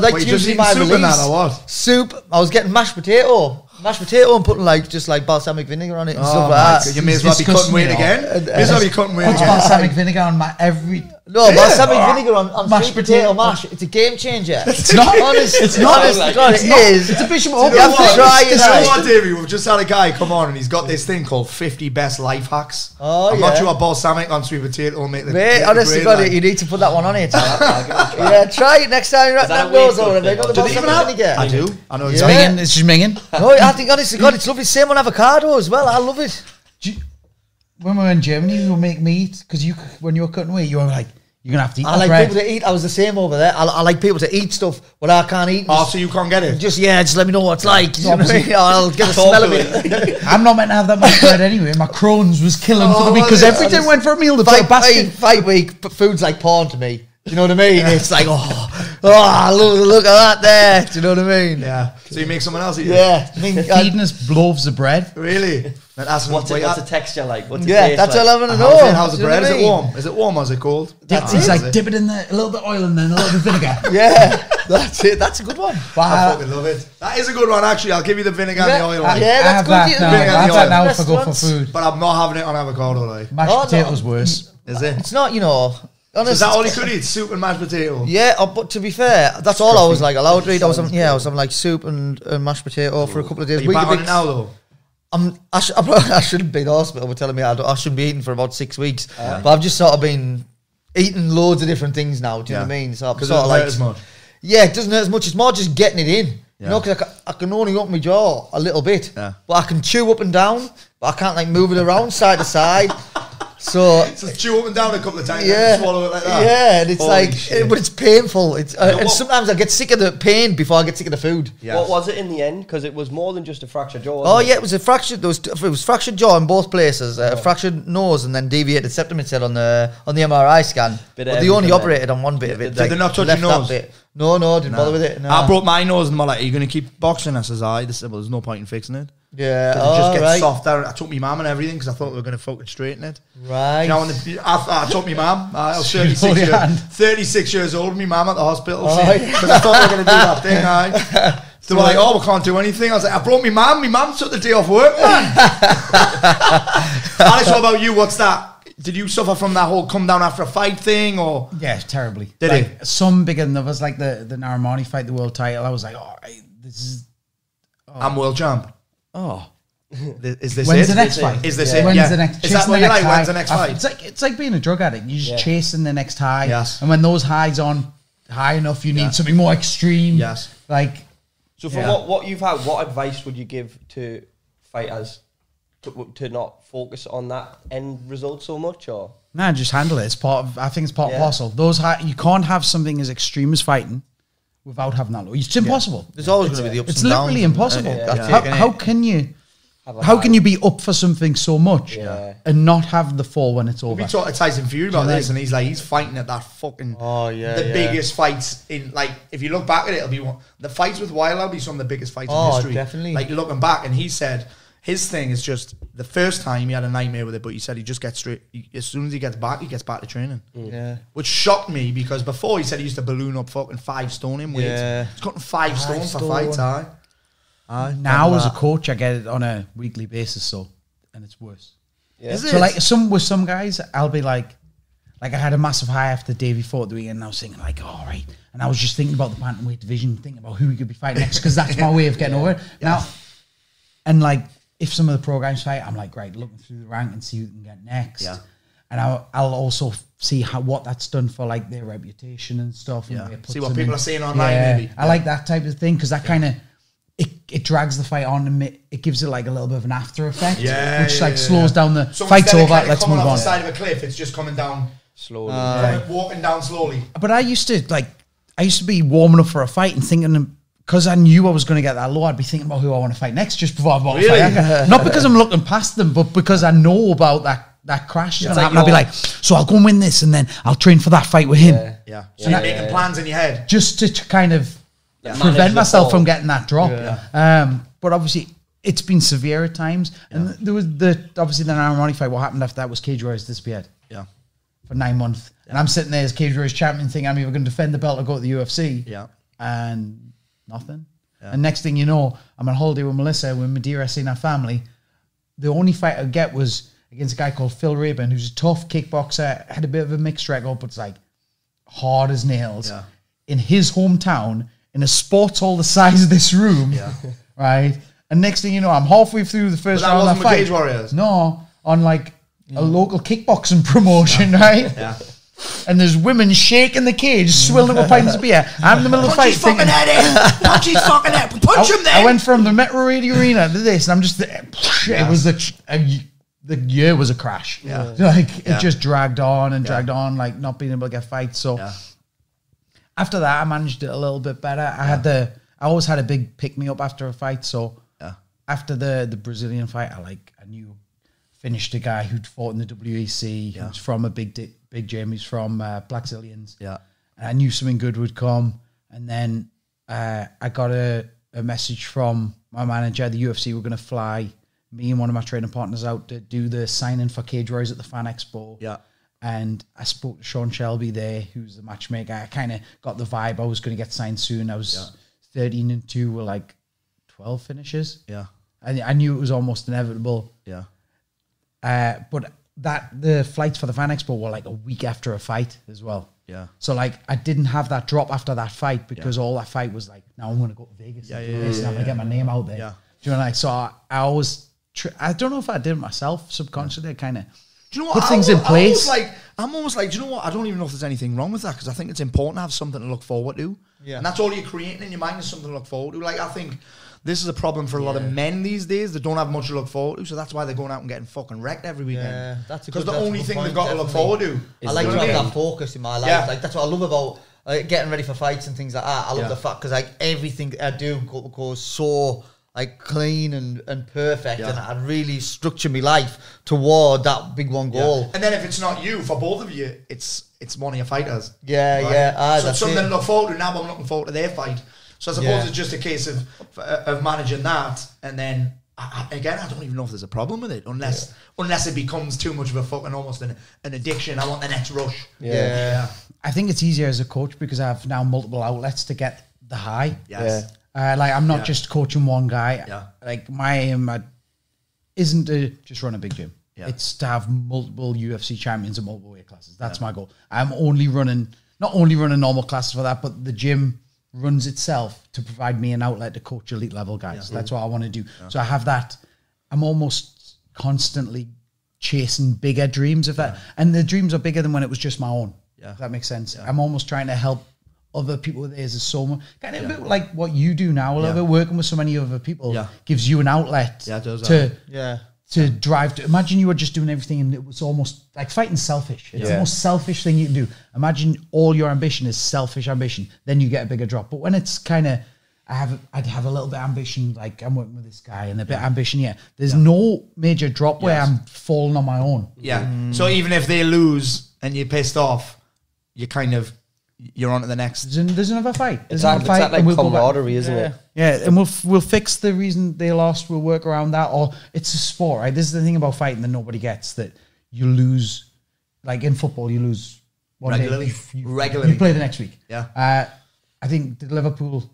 that's usually my soup release. Soup, I was getting mashed potato and putting like just like balsamic vinegar on it and stuff like that. You may as well be cutting weight again. Balsamic vinegar on my every... No, balsamic vinegar on mashed potato mash. It's a game changer. It's not honest. It's not honest. It's a bishop. You have to try it. We've just had a guy come on and he's got this thing called 50 best life hacks. Oh, I'm not sure what balsamic on sweet potato will make the... Mate, honestly, God, you need to put that one on it. Yeah, try it next time. That goes over. They got the balsamic vinegar. I do. I know exactly. It's just minging. No, I think honestly, God, it's lovely. Same on avocado as well. I love it. When we were in Germany, you would make me eat because when you were cutting weight, you were like, you're going to have to eat. I like people to eat. I was the same over there. I like people to eat stuff when I can't eat. Oh, so you can't get it? Just let me know what it's like. You know what I mean? I'll get a smell of it. I'm not meant to have that much bread anyway. My Crohn's was killing me because everything went for a meal. Fight week, but food's like porn to me. Do you know what I mean? It's like, look at that there. Do you know what I mean? Yeah. So you make someone else eat it? Yeah. Feeding us loaves of bread. Really? What's the texture like? What's it taste like? Yeah, that's all I want to know. How's the bread? Is it warm? Is it warm or is it cold? It's like dip it in a little bit of oil and then a little bit of vinegar. That's it. That's a good one. Wow. I fucking love it. That is a good one, actually. I'll give you the vinegar and the oil. That's good. I have that now if I go for food. But I'm not having it on avocado, like. Mashed potatoes worse. Is it? It's not, you know... Honestly, is that all you could eat? Soup and mashed potato? Yeah, but to be fair, that's all I was like allowed to eat. I was having like soup and mashed potato for a couple of days. Are you back on it now though? I shouldn't be in hospital. We're telling me I shouldn't be eating for about 6 weeks. But I've just sort of been eating loads of different things now. Do you know what I mean? So because it doesn't hurt as much. Yeah, it doesn't hurt as much. It's more just getting it in. Yeah. You know, because I can only open my jaw a little bit. Yeah. But I can chew up and down, but I can't like move it around side to side. So chew up and down a couple of times and swallow it like that. Yeah, and it's but it's painful. It's and sometimes I get sick of the pain before I get sick of the food. Yes. What was it in the end? Because it was more than just a fractured jaw. It was a fractured. It was fractured jaw in both places. A fractured nose and then deviated septum. It said on the MRI scan. But they only operated on one bit of it. Did they not touch your nose? No, didn't bother with it. No. I broke my nose and my like, are you going to keep boxing? I says, there's no point in fixing it. Yeah, it just gets softer. I took my mum and everything because I thought we were going to fucking straighten it. Right. You know, I took my mum. I was 36 years old. My mum at the hospital because I thought we were going to do that thing. They were like, we can't do anything. I was like, I brought my mum. My mum took the day off work. Alex, what about you? What's that? Did you suffer from that whole come down after a fight thing or? Yeah, terribly. Did it? Like, some bigger than others, like the Nairmani fight, the world title. I was like, this is. I'm world champ. Is this when's it? The next fight? Is this it? When's the next? Is that what you like? When's the next fight? It's like being a drug addict. You're just chasing the next high. Yes. And when those highs on, high enough, you need something more extreme. Yes. Like. So for what you've had, what advice would you give to fighters to not focus on that end result so much, or? Nah, just handle it. It's part of, I think it's part and parcel. Those high, you can't have something as extreme as fighting without having that. It's impossible. There's always going to be the ups and downs. It's literally impossible. How can you? How can you be up for something so much and not have the fall when it's over? We talked to Tyson Fury about this, and he's like, he's fighting at that fucking the biggest fights in, like, if you look back at it, it'll be one, the fights with Wilder will be some of the biggest fights in history. Definitely. Like, looking back, and he said his thing is just the first time he had a nightmare with it, but he said he just gets straight, as soon as he gets back to training. Yeah, which shocked me because before he said he used to balloon up fucking 5 stone in weight. Yeah, he's cutting 5 stone for fights. Now as a coach, I get it on a weekly basis, so, and it's worse. Yeah. Is it? So like with some guys, I'll be like I had a massive high after Davey fought the weekend, and I was thinking like, all right, and I was just thinking about the bantamweight division, thinking about who we could be fighting next, because that's my way of getting over it. Now, and like if some of the pro guys fight, I'm like, right, looking through the rank and see who can get next. Yeah. And I'll also see what that's done for like their reputation and stuff. Yeah. And see what people are saying online. Yeah. Maybe. I like that type of thing because that kind of. It drags the fight on and it gives it like a little bit of an after effect, which slows down the fight's over. Let's move on. The side of a cliff, it's just coming down slowly, walking down slowly. But I used to be warming up for a fight and thinking, because I knew I was going to get that low, I'd be thinking about who I want to fight next just before I want to fight. Not because I'm looking past them, but because I know about that crash. It's like I'll be like, so I'll go and win this, and then I'll train for that fight with him. Yeah. So you're making plans in your head just to kind of. Prevent myself from getting that drop. Yeah. But obviously, it's been severe at times. And there was obviously the Nairmani fight. What happened after that was Cage Warriors disappeared. Yeah, for 9 months. Yeah. And I'm sitting there as Cage Warriors champion, thinking I'm either going to defend the belt or go to the UFC. Yeah, and nothing. Yeah. And next thing you know, I'm on holiday with Melissa. We're in Madeira, seeing our family. The only fight I get was against a guy called Phil Rabin, who's a tough kickboxer. Had a bit of a mixed record, but it's like hard as nails in his hometown. In a sports hall the size of this room, right? And next thing you know, I'm halfway through the first round of that fight. Cage Warriors. No, on like a local kickboxing promotion, right? Yeah. And there's women shaking the cage, swilling up pints of beer. I'm in the middle of the fight. Punch his fucking head in. Punch his fucking head. Punch him there. I went from the Metro Radio Arena to this, and I'm just. It was the year was a crash. Yeah. Like it just dragged on and dragged on, like not being able to get fights. So. Yeah. After that, I managed it a little bit better. I always had a big pick me up after a fight. So after the Brazilian fight, I finished a guy who'd fought in the WEC. Yeah. Who's from a big gym. He's from Black Zillions. Yeah, and I knew something good would come. And then I got a message from my manager. The UFC were going to fly me and one of my training partners out to do the signing for Cage Warriors at the Fan Expo. Yeah. And I spoke to Sean Shelby there, who's the matchmaker. I kind of got the vibe I was going to get signed soon. I was 13-2 were like 12 finishes. Yeah. And I knew it was almost inevitable. Yeah. But the flights for the Fan Expo were like a week after a fight as well. Yeah. So like I didn't have that drop after that fight because all that fight was like, now I'm going to go to Vegas. Yeah, yeah, and I'm going to get my name out there. Yeah. Do you know, like, so I always, I don't know if I did it myself subconsciously. I kind of... Do you know what? Put things in place. I'm almost like, do you know what? I don't even know if there's anything wrong with that because I think it's important to have something to look forward to. Yeah. And that's all you're creating in your mind is something to look forward to. Like, I think this is a problem for a lot of men these days. They don't have much to look forward to, so that's why they're going out and getting fucking wrecked every weekend. Yeah, that's because the only thing they've got to look forward to. I like to have that focus in my life. Yeah. Like, that's what I love about getting ready for fights and things like that. I love the fact because, like, everything I do goes so... like clean and perfect, and I really structure my life toward that big one goal. Yeah. And then if it's not you, for both of you, it's one of your fighters. Yeah, right? So it's something to look forward to. Now I'm looking forward to their fight. So I suppose it's just a case of managing that, and then again, I don't even know if there's a problem with it, unless it becomes too much of a fucking almost an addiction. I want the next rush. Yeah, I think it's easier as a coach because I have now multiple outlets to get the high. Yes. Yeah. Like, I'm not just coaching one guy. Yeah. Like, my aim isn't to just run a big gym. Yeah. It's to have multiple UFC champions and multiple weight classes. That's my goal. I'm not only running normal classes for that, but the gym runs itself to provide me an outlet to coach elite level guys. Yeah. So that's what I want to do. Yeah. So I have that. I'm almost constantly chasing bigger dreams of that. And the dreams are bigger than when it was just my own. Yeah. If that makes sense. Yeah. I'm almost trying to help other people with theirs is so much. Kind of a bit like what you do now, a little bit, working with so many other people gives you an outlet to drive to. Imagine you were just doing everything and it was almost like fighting selfish. It's the most selfish thing you can do. Imagine all your ambition is selfish ambition, then you get a bigger drop. But when it's kind of, I'd have a little bit of ambition, like I'm working with this guy, and a bit of ambition here. There's no major drop where I'm falling on my own. Yeah. So even if they lose and you're pissed off, you kind of, you're on to the next. There's another fight. There's another fight. It's that like camaraderie, isn't it? Yeah, and we'll fix the reason they lost. We'll work around that. Or it's a sport, right? This is the thing about fighting that nobody gets, that you lose. Like in football, you lose one regularly. Regularly, you play the next week. Yeah. I think did Liverpool.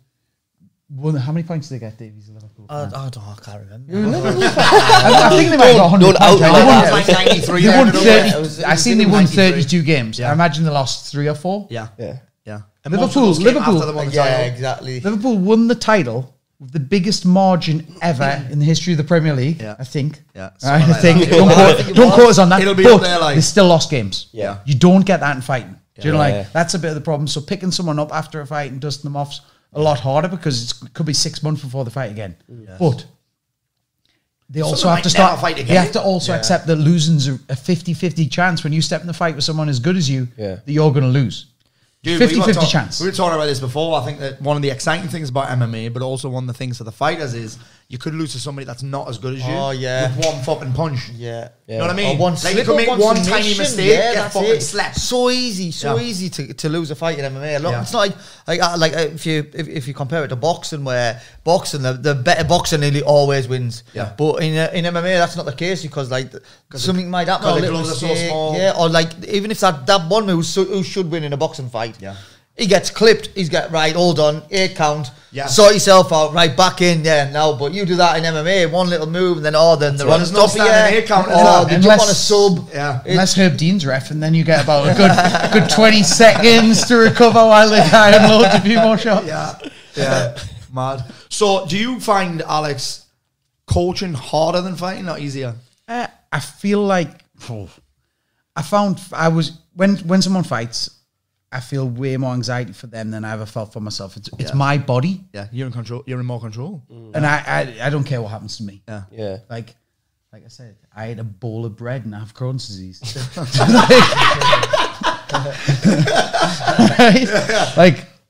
How many points did they get, Davies? Liverpool? I don't know, I can't remember. I think they might have got 100 points. I seen they won 32 games. Yeah. I imagine they lost 3 or 4. Yeah. Yeah. Yeah. And Liverpool after they won the title. Exactly. Liverpool won the title with the biggest margin ever in the history of the Premier League, I think. Yeah. I think. Don't quote us on that. It'll be up there, like. They still lost games. Yeah. You don't get that in fighting. Do you know, like, that's a bit of the problem. So picking someone up after a fight and dusting them off, a lot harder, because it could be 6 months before the fight again. Yes. But they also have to start fight again. They have to also accept that losing's a 50-50 chance. When you step in the fight with someone as good as you, that you're going to lose. 50-50 chance. We were talking about this before. I think that one of the exciting things about MMA, but also one of the things for the fighters, is you could lose to somebody that's not as good as you. Oh, yeah. With one fucking punch. Yeah. You know what I mean? Like, you could make one tiny mistake, get fucking slapped. So easy. So easy to lose a fight in MMA. Look, it's not like if you compare it to boxing, where boxing, the better boxer nearly always wins. Yeah. But in MMA, that's not the case, because like something might happen. No, the gloves are so small. Yeah. Or like, even if that one who should win in a boxing fight. Yeah. He gets clipped. He's got right. Hold on, 8 count. Yeah. Sort yourself out. Right back in there now. But you do that in MMA. One little move, and then they're on top of an 8 count. Oh, they jump on a sub. Yeah. Unless Herb Dean's ref, and then you get about a good 20 seconds to recover while the guy unloads a few more shots. Yeah. Yeah. Mad. So, do you find, Alex, coaching harder than fighting, or easier? I feel like when someone fights, I feel way more anxiety for them than I ever felt for myself. It's my body. Yeah, you're in control. You're in more control. Mm. And I don't care what happens to me. Yeah, yeah. Like I said, I ate a bowl of bread and I have Crohn's disease.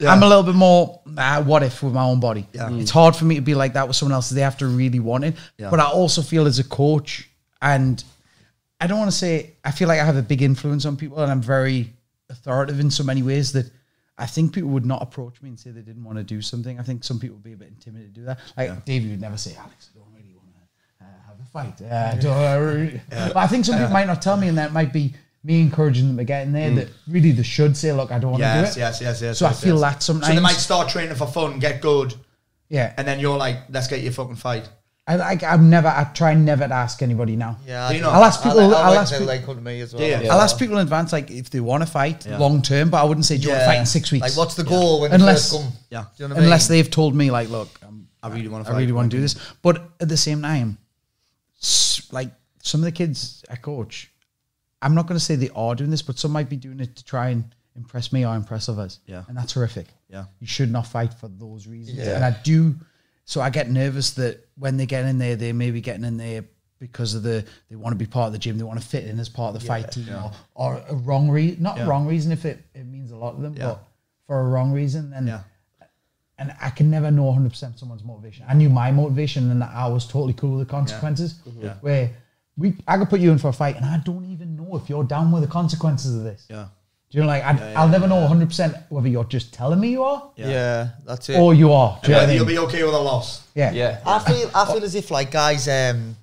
I'm a little bit more what if with my own body. Yeah. Mm. It's hard for me to be like that with someone else. They have to really want it. Yeah. But I also feel as a coach, and I don't want to say I feel like I have a big influence on people, and I'm very authoritative in so many ways that I think people would not approach me and say they didn't want to do something. I think some people would be a bit intimidated to do that. Like Davey would never say, Alex, I don't really want to have a fight. But I think some people might not tell me, and that might be me encouraging them to get in there, that really they should say, look, I don't want to do it. So I feel that sometimes. So they might start training for fun, get good. Yeah. And then you're like, let's get your fucking fight. I try never to ask anybody now. Yeah, I'll ask people. I'll ask people in advance, like if they want to fight long term. But I wouldn't say, do you want to fight in 6 weeks? Like, what's the goal? When unless, come? Yeah, do you know what unless I mean? They've told me, like, look, I really want to do this. But at the same time, like some of the kids I coach, I'm not going to say they are doing this, but some might be doing it to try and impress me or impress others. Yeah, and that's horrific. Yeah, you should not fight for those reasons. Yeah. And I do. So I get nervous that when they get in there, they may be getting in there because of they want to be part of the gym, they want to fit in as part of the fight team, or a wrong reason, not wrong reason if it means a lot to them, but for a wrong reason. And I can never know 100% someone's motivation. I knew my motivation, and I was totally cool with the consequences. Yeah. Yeah. Where I could put you in for a fight, and I don't even know if you're down with the consequences of this. Yeah. Do you know, like, I'll never know 100% whether you're just telling me you are. Yeah, that's it. Or you are. And whether you'll be okay with a loss. Yeah. I feel as if, like, guys, and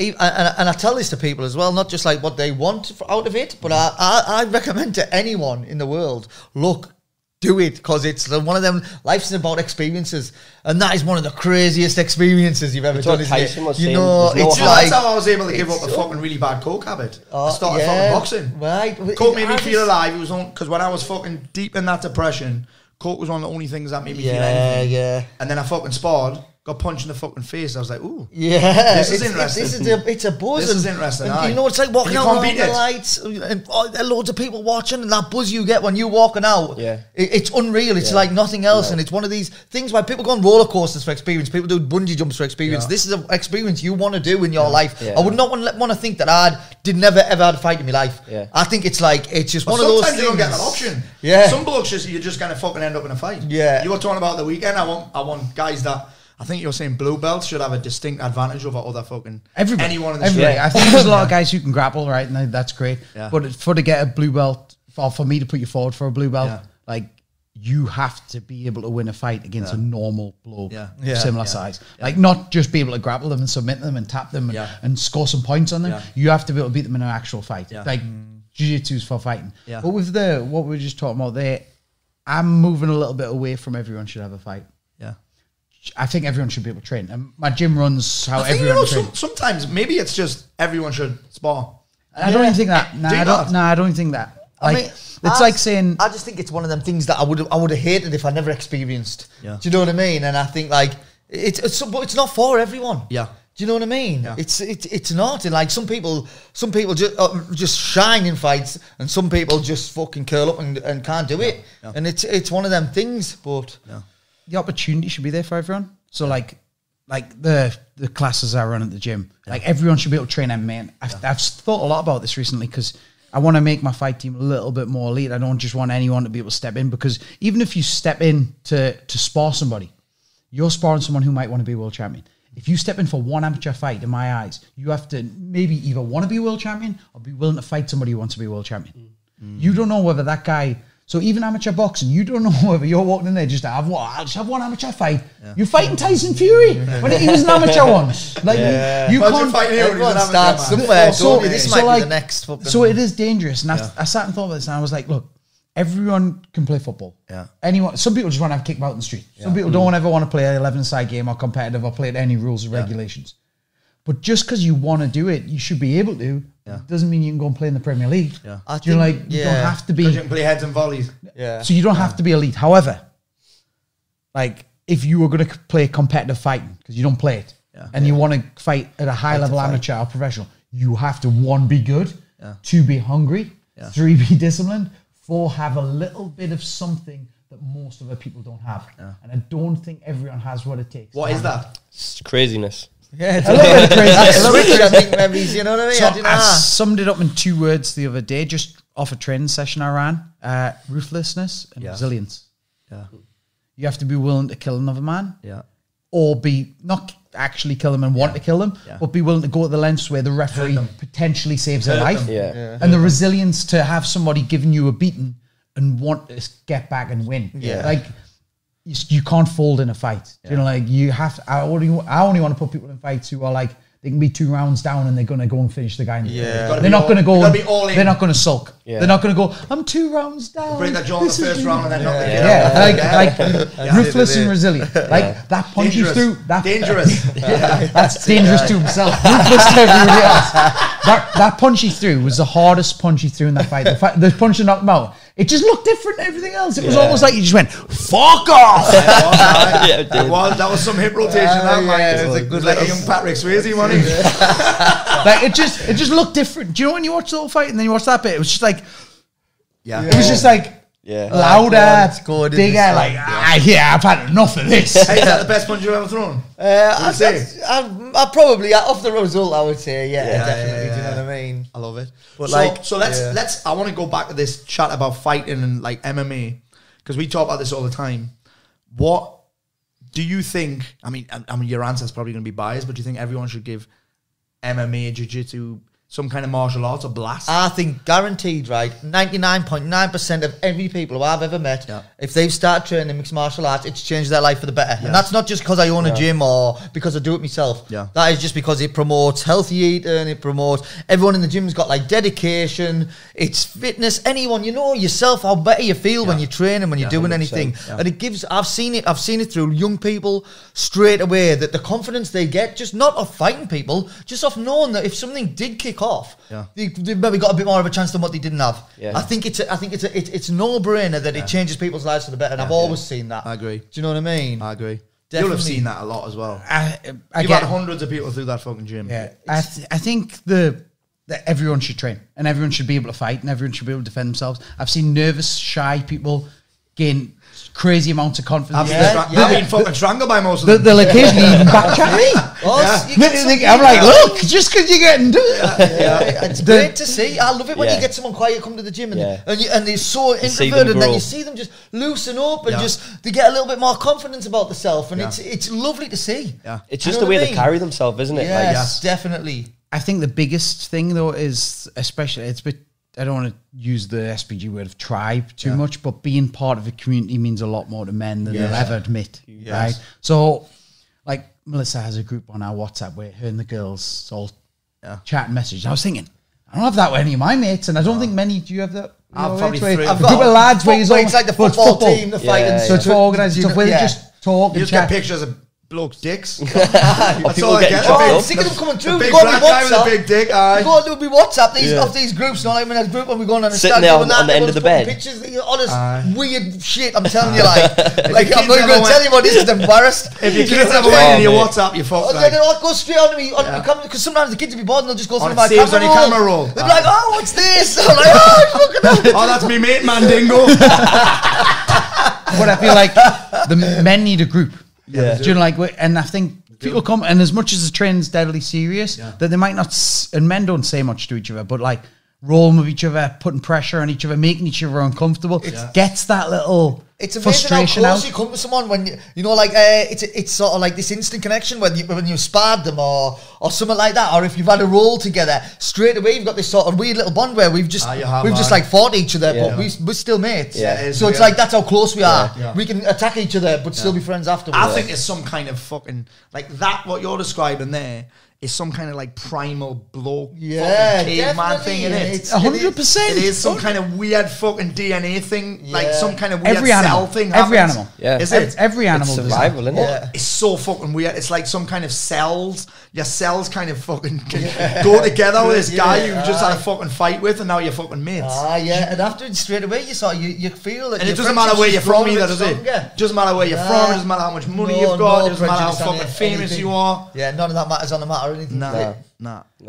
I tell this to people as well, not just, like, what they want out of it, but I recommend to anyone in the world, look, do it, because it's one of them. Life's about experiences, and that is one of the craziest experiences you've ever done. That's how I was able to give up a fucking really bad coke habit. I started fucking boxing. Right, coke made me feel alive. It was on, because when I was fucking deep in that depression, coke was one of the only things that made me feel anything. And then I fucking sparred, Got punched in the fucking face. I was like, ooh. Yeah. This is interesting. It's a buzz. This is interesting. And, you know, it's like walking out on the lights and there are loads of people watching, and that buzz you get when you're walking out, yeah, it's unreal. It's like nothing else. No. And it's one of these things where people go on roller coasters for experience. People do bungee jumps for experience. Yeah. This is an experience you want to do in your life. Yeah. I would not want to think that I did never ever had a fight in my life. Yeah. I think it's like, it's just one of those things. Sometimes you don't get that option. Yeah. Some blokes, you're just going to fucking end up in a fight. Yeah. You were talking about the weekend. I want guys that... I think you're saying blue belts should have a distinct advantage over other fucking... Everybody. Anyone in the street. I think there's a lot of guys who can grapple, right? And that's great. Yeah. But to get a blue belt, or for me to put you forward for a blue belt, like, you have to be able to win a fight against a normal bloke, similar size. Like, not just be able to grapple them and submit them and tap them and score some points on them. Yeah. You have to be able to beat them in an actual fight. Yeah. Like, jiu-jitsu's for fighting. Yeah. But with what we were just talking about there, I'm moving a little bit away from everyone should have a fight. I think everyone should be able to train. And my gym runs how everyone trains. Sometimes maybe it's just everyone should spar. I don't even think that. I don't think that. Like, I mean, I just think it's one of them things that I would have hated if I never experienced. Yeah. Do you know what I mean? And I think like but it's not for everyone. Yeah. Do you know what I mean? Yeah. It's not. And like some people just shine in fights, and some people just fucking curl up and can't do it. Yeah. And it's one of them things. But. Yeah. The opportunity should be there for everyone. So like the classes I run at the gym, like everyone should be able to train MMA. I've thought a lot about this recently because I want to make my fight team a little bit more elite. I don't just want anyone to be able to step in, because even if you step in to spar somebody, you're sparring someone who might want to be world champion. If you step in for one amateur fight, in my eyes, you have to maybe either want to be world champion or be willing to fight somebody who wants to be world champion. Mm. You don't know whether that guy... So even amateur boxing, you don't know whether you're walking in there just to have one. I'll just have one amateur fight. Yeah. You're fighting Tyson Fury when he was an amateur once. Like you can't fight everyone starts somewhere. So this might be the next. So it is dangerous. And I sat and thought about this, and I was like, look, everyone can play football. Yeah. Anyone. Some people just want to have a kick out in the street. Some people don't ever want to play an 11-a-side game or competitive or play to any rules or regulations. But just because you want to do it, you should be able to. Yeah. Doesn't mean you can go and play in the Premier League. Yeah. You don't have to be... You can play heads and volleys. Yeah. So you don't have to be elite. However, like, if you were going to play competitive fighting, because you don't play it, and you want to fight at a high-level amateur or professional, you have to, 1, be good, 2, be hungry, 3, be disciplined, 4, have a little bit of something that most other people don't have. Yeah. And I don't think everyone has what it takes. What is that? It's craziness. Yeah, it's a little bit crazy. I think memories, you know what I mean? So I summed it up in 2 words the other day, just off a training session I ran. Ruthlessness and resilience. Yeah. You have to be willing to kill another man. Yeah. Or be, not actually kill them and want to kill them, but be willing to go to the lengths where the referee potentially saves their life. Yeah. And the resilience to have somebody giving you a beating and want to get back and win. Yeah. Like... You can't fold in a fight. Yeah. You know, like you have to, I only want to put people in fights who are like, they can be 2 rounds down and they're going to go and finish the guy. In the they're not going to go. They're not going to sulk. Yeah. They're not going to go, I'm 2 rounds down. We'll bring that jaw in the first round and then knock the like ruthless and resilient. Like that punches through. That, dangerous. That's dangerous to himself. Ruthless to everybody else. That punch he threw was the hardest punch he threw in that fight. The punch that knocked him out. It just looked different than everything else. It was almost like you just went, fuck off! That was some hip rotation. It was a good, like a young Patrick Swayze one. Like it just looked different. Do you know when you watch the whole fight and then you watch that bit? It was just like, it was just like, louder, bigger. Like, I've had enough of this. Hey, is that the best punch you've ever thrown? I probably off the result, I would say. Yeah, definitely. Do you know what I mean? I love it. But let's. I want to go back to this chat about fighting and like MMA, because we talk about this all the time. What do you think? I mean, your answer is probably going to be biased, but do you think everyone should give MMA, jiu-jitsu, some kind of martial arts a blast? I think guaranteed, right? 99.9% of every people who I've ever met, if they've started training mixed martial arts, it's changed their life for the better. Yes. And that's not just because I own a gym or because I do it myself. Yeah. That is just because it promotes healthy eating, it promotes... Everyone in the gym's got, like, dedication. It's fitness. Anyone, you know yourself, how better you feel when you're training, when you're doing anything. Yeah. And it gives... I've seen it through young people straight away, that the confidence they get, just not off fighting people, just off knowing that if something did kick off, they've maybe got a bit more of a chance than what they didn't have. Yeah. I think it's a no-brainer that it changes people's lives for the better, and I've always seen that. I agree. Do you know what I mean? I agree. You'll have seen that a lot as well. You've had hundreds of people through that fucking gym. Yeah, I think that everyone should train and everyone should be able to fight and everyone should be able to defend themselves. I've seen nervous, shy people gain crazy amounts of confidence. I've been fucking strangled by most of them. They'll occasionally even backchat me. I'm like, look, just because you're getting... It's great to see. I love it when you get someone quiet come to the gym and they're so introverted, and then you see them just loosen up and just they get a little bit more confidence about themselves, and it's lovely to see. Yeah. It's just the way they carry themselves, isn't it? Yes, definitely. I think the biggest thing, though, is especially... I don't want to use the SPG word of tribe too much, but being part of a community means a lot more to men than they'll ever admit, right? So, like, Melissa has a group on our WhatsApp where her and the girls all chat and message. And I was thinking, I don't have that with any of my mates, and I don't think many... Do you have that? I've probably three. I've got a group of lads where he's all... It's like the football team, the fight and stuff. So it's organised stuff where they just talk and chat. You just get pictures of... bloke's dicks. That's all I get. I'm sick of them coming through. Big black guy with a big dick. We've got to be WhatsApp off these groups. Not like when there's a group and we're going on a stand on the end of the bed. Pictures, honest weird shit. I'm telling you, like I'm not even going to tell you what this is. Embarrassed. If your kids have a way in your WhatsApp, you fuck. They'll go straight on to me because sometimes the kids will be bored and they'll just go through my camera roll. They'll be like, oh, what's this? I'm like, oh, fucking hell. Oh, that's me mate, Mandingo. But I feel like the men need a group. Yeah, do you know, like, and I think people come, and as much as the train's deadly serious, that they might not, and men don't say much to each other, but like rolling with each other, putting pressure on each other, making each other uncomfortable, it gets that little. It's amazing how close you come to someone when you know, like it's sort of like this instant connection when you sparred them or something like that, or if you've had a roll together straight away, you've got this sort of weird little bond where we've just like fought each other, but we're still mates. Yeah, so it's like that's how close we are. Yeah. We can attack each other but still be friends afterwards. I think it's some kind of fucking like that. What you're describing there is some kind of like primal bloke fucking caveman thing, in it. 100%. It is some kind of weird fucking DNA thing, like some kind of weird cell thing. Every animal. Yeah. Is it? Every animal. It's survival, isn't it? It's so fucking weird. It's like some kind of cells. Your cells kind of fucking go together with this guy you just had a fucking fight with, and now you're fucking mates. And after straight away you sort of, you feel that. And it doesn't matter where you're from either, does it? It doesn't matter where you're from. It doesn't matter how much money you've got. It doesn't matter how fucking famous you are. Yeah, none of that matters on the matter. I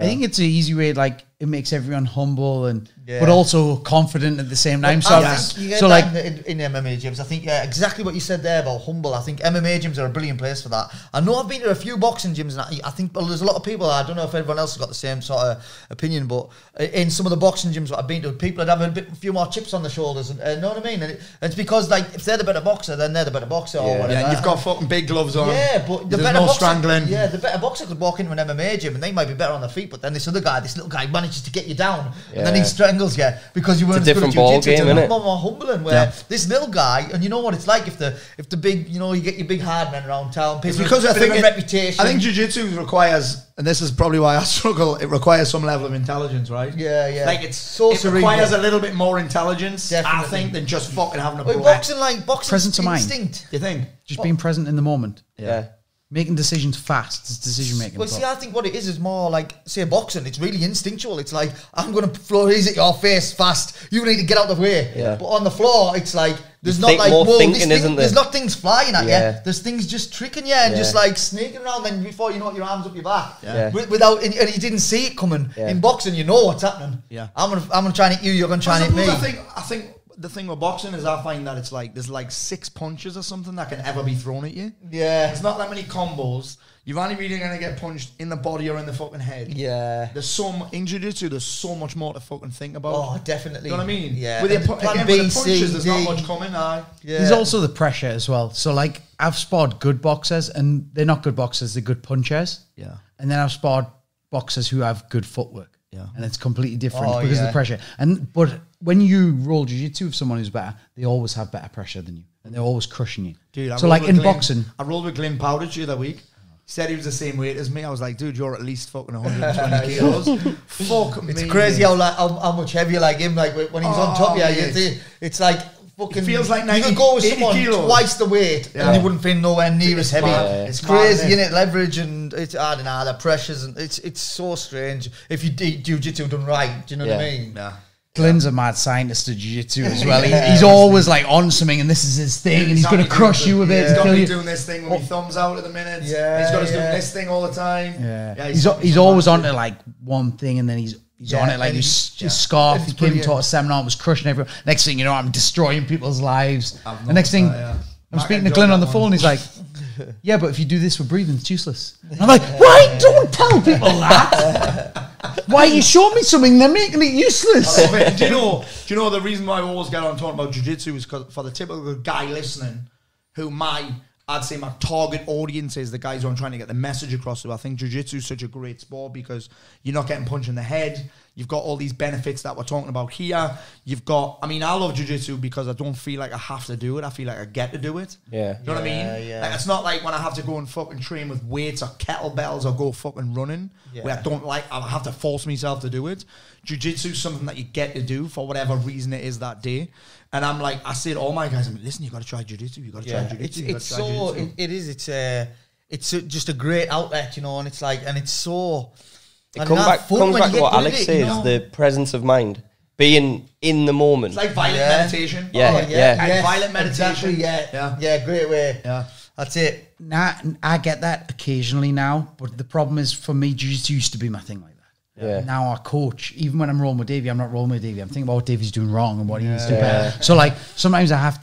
think it's an easy way. Like it makes everyone humble and but also confident at the same time. So, so like in MMA gyms, I think exactly what you said there about humble. I think MMA gyms are a brilliant place for that. I know I've been to a few boxing gyms, and I think there's a lot of people. I don't know if everyone else has got the same sort of opinion, but in some of the boxing gyms that I've been to, people would have a few more chips on the shoulders, and know what I mean. And it's because like if they're the better boxer, then they're the better boxer. Or whatever. And you've got fucking big gloves on. Yeah, but the better boxer, strangling. Yeah, the better boxer could walk into an MMA gym and they might be better on their feet, but then this other guy, this little guy, manages to get you down and then he strangles you because you weren't as good at jiu-jitsu. It's a different ball game, isn't it? More humbling where this little guy, and you know what it's like if the big, you know, you get your big hard men around town. People, it's because I think reputation. I think jiu-jitsu requires, and this is probably why I struggle, it requires some level of intelligence, right? Yeah, yeah. Like it's so cerebral. It requires a little bit more intelligence, definitely. I think, than just fucking having a brawl. Boxing presence of mind. Instinct. You think? Just being present in the moment. Yeah. Making decisions fast is decision making. Well, see, I think what it is more like, say, boxing. It's really instinctual. It's like, I'm going to throw these at your face fast. You need to get out of the way. Yeah. But on the floor, it's like, there's not like, whoa, thinking, isn't there? There's not things flying at you. There's things just tricking you and just like sneaking around. Then before you know it, your arm's up your back. Yeah. Without, and you didn't see it coming. Yeah. In boxing, you know what's happening. Yeah. I'm gonna try and hit you. You're gonna try and hit me. I think the thing with boxing is I find that it's like there's like 6 punches or something that can ever be thrown at you. Yeah. It's not that many combos. You're only really going to get punched in the body or in the fucking head. Yeah. There's so in jiu-jitsu, there's so much more to fucking think about. Oh, definitely. You know what I mean? Yeah. With the punches, there's not much coming. There's also the pressure as well. So like I've sparred good boxers, and they're not good boxers, they're good punchers. Yeah. And then I've sparred boxers who have good footwork. Yeah. And it's completely different because of the pressure. But when you roll jiu-jitsu with someone who's better, they always have better pressure than you, and they're always crushing you. Dude, so like in boxing, I rolled with Glenn Powditch the other week. He said he was the same weight as me. I was like, dude, you're at least fucking 120 kilos. Fuck me. It's crazy how much heavier like him. Like when he's on top, it's like fucking. It feels like 90, you could go with someone twice the weight, and you wouldn't feel nowhere near as heavy. It's crazy, isn't it? Leverage and. It's, I don't know, the pressures, and it's so strange if you do jiu-jitsu done right. Do you know what I mean? Yeah. Glenn's a mad scientist of jiu-jitsu as well. He's always like on something, and this is his thing, and he's going to crush you with it. He's got me doing this thing with my thumbs out at the minute. Yeah, he's got us doing this thing all the time. Yeah, he's always on to like one thing, and then he's on it like his scarf. He came and taught a seminar, was crushing everyone. Next thing you know, I'm destroying people's lives. The next thing, I'm speaking to Glenn on the phone. He's like, "Yeah, but if you do this with breathing, it's useless." And I'm like, "Why? Don't tell people that." Why you showed me something? They're making it useless. Do you know the reason why I always get on talking about jiu-jitsu is because for the typical guy listening, who I'd say my target audience is the guys who I'm trying to get the message across to. I think jiu-jitsu is such a great sport because you're not getting punched in the head. You've got all these benefits that we're talking about here. You've got, I mean, I love jiu-jitsu because I don't feel like I have to do it. I feel like I get to do it. Yeah. You know what I mean? Yeah. Like, it's not like when I have to go and fucking train with weights or kettlebells or go fucking running where I don't like, I have to force myself to do it. Jiu-jitsu is something that you get to do for whatever reason it is that day. And I'm like, I said, all my guys, I'm like, listen, you got to try jiu-jitsu. You got to try jiu-jitsu. It's just a great outlet, you know, and it's like, and it's so... It comes back to what Alex says, the presence of mind. Being in the moment. It's like violent meditation. Yeah, violent meditation. Exactly, great way. Yeah. That's it. Nah, I get that occasionally now, but the problem is for me, jiu-jitsu used to be my thing like that. Yeah. Now I coach. Even when I'm rolling with Davey, I'm not rolling with Davey. I'm thinking about what Davey's doing wrong and what he needs to do better. So like, sometimes I have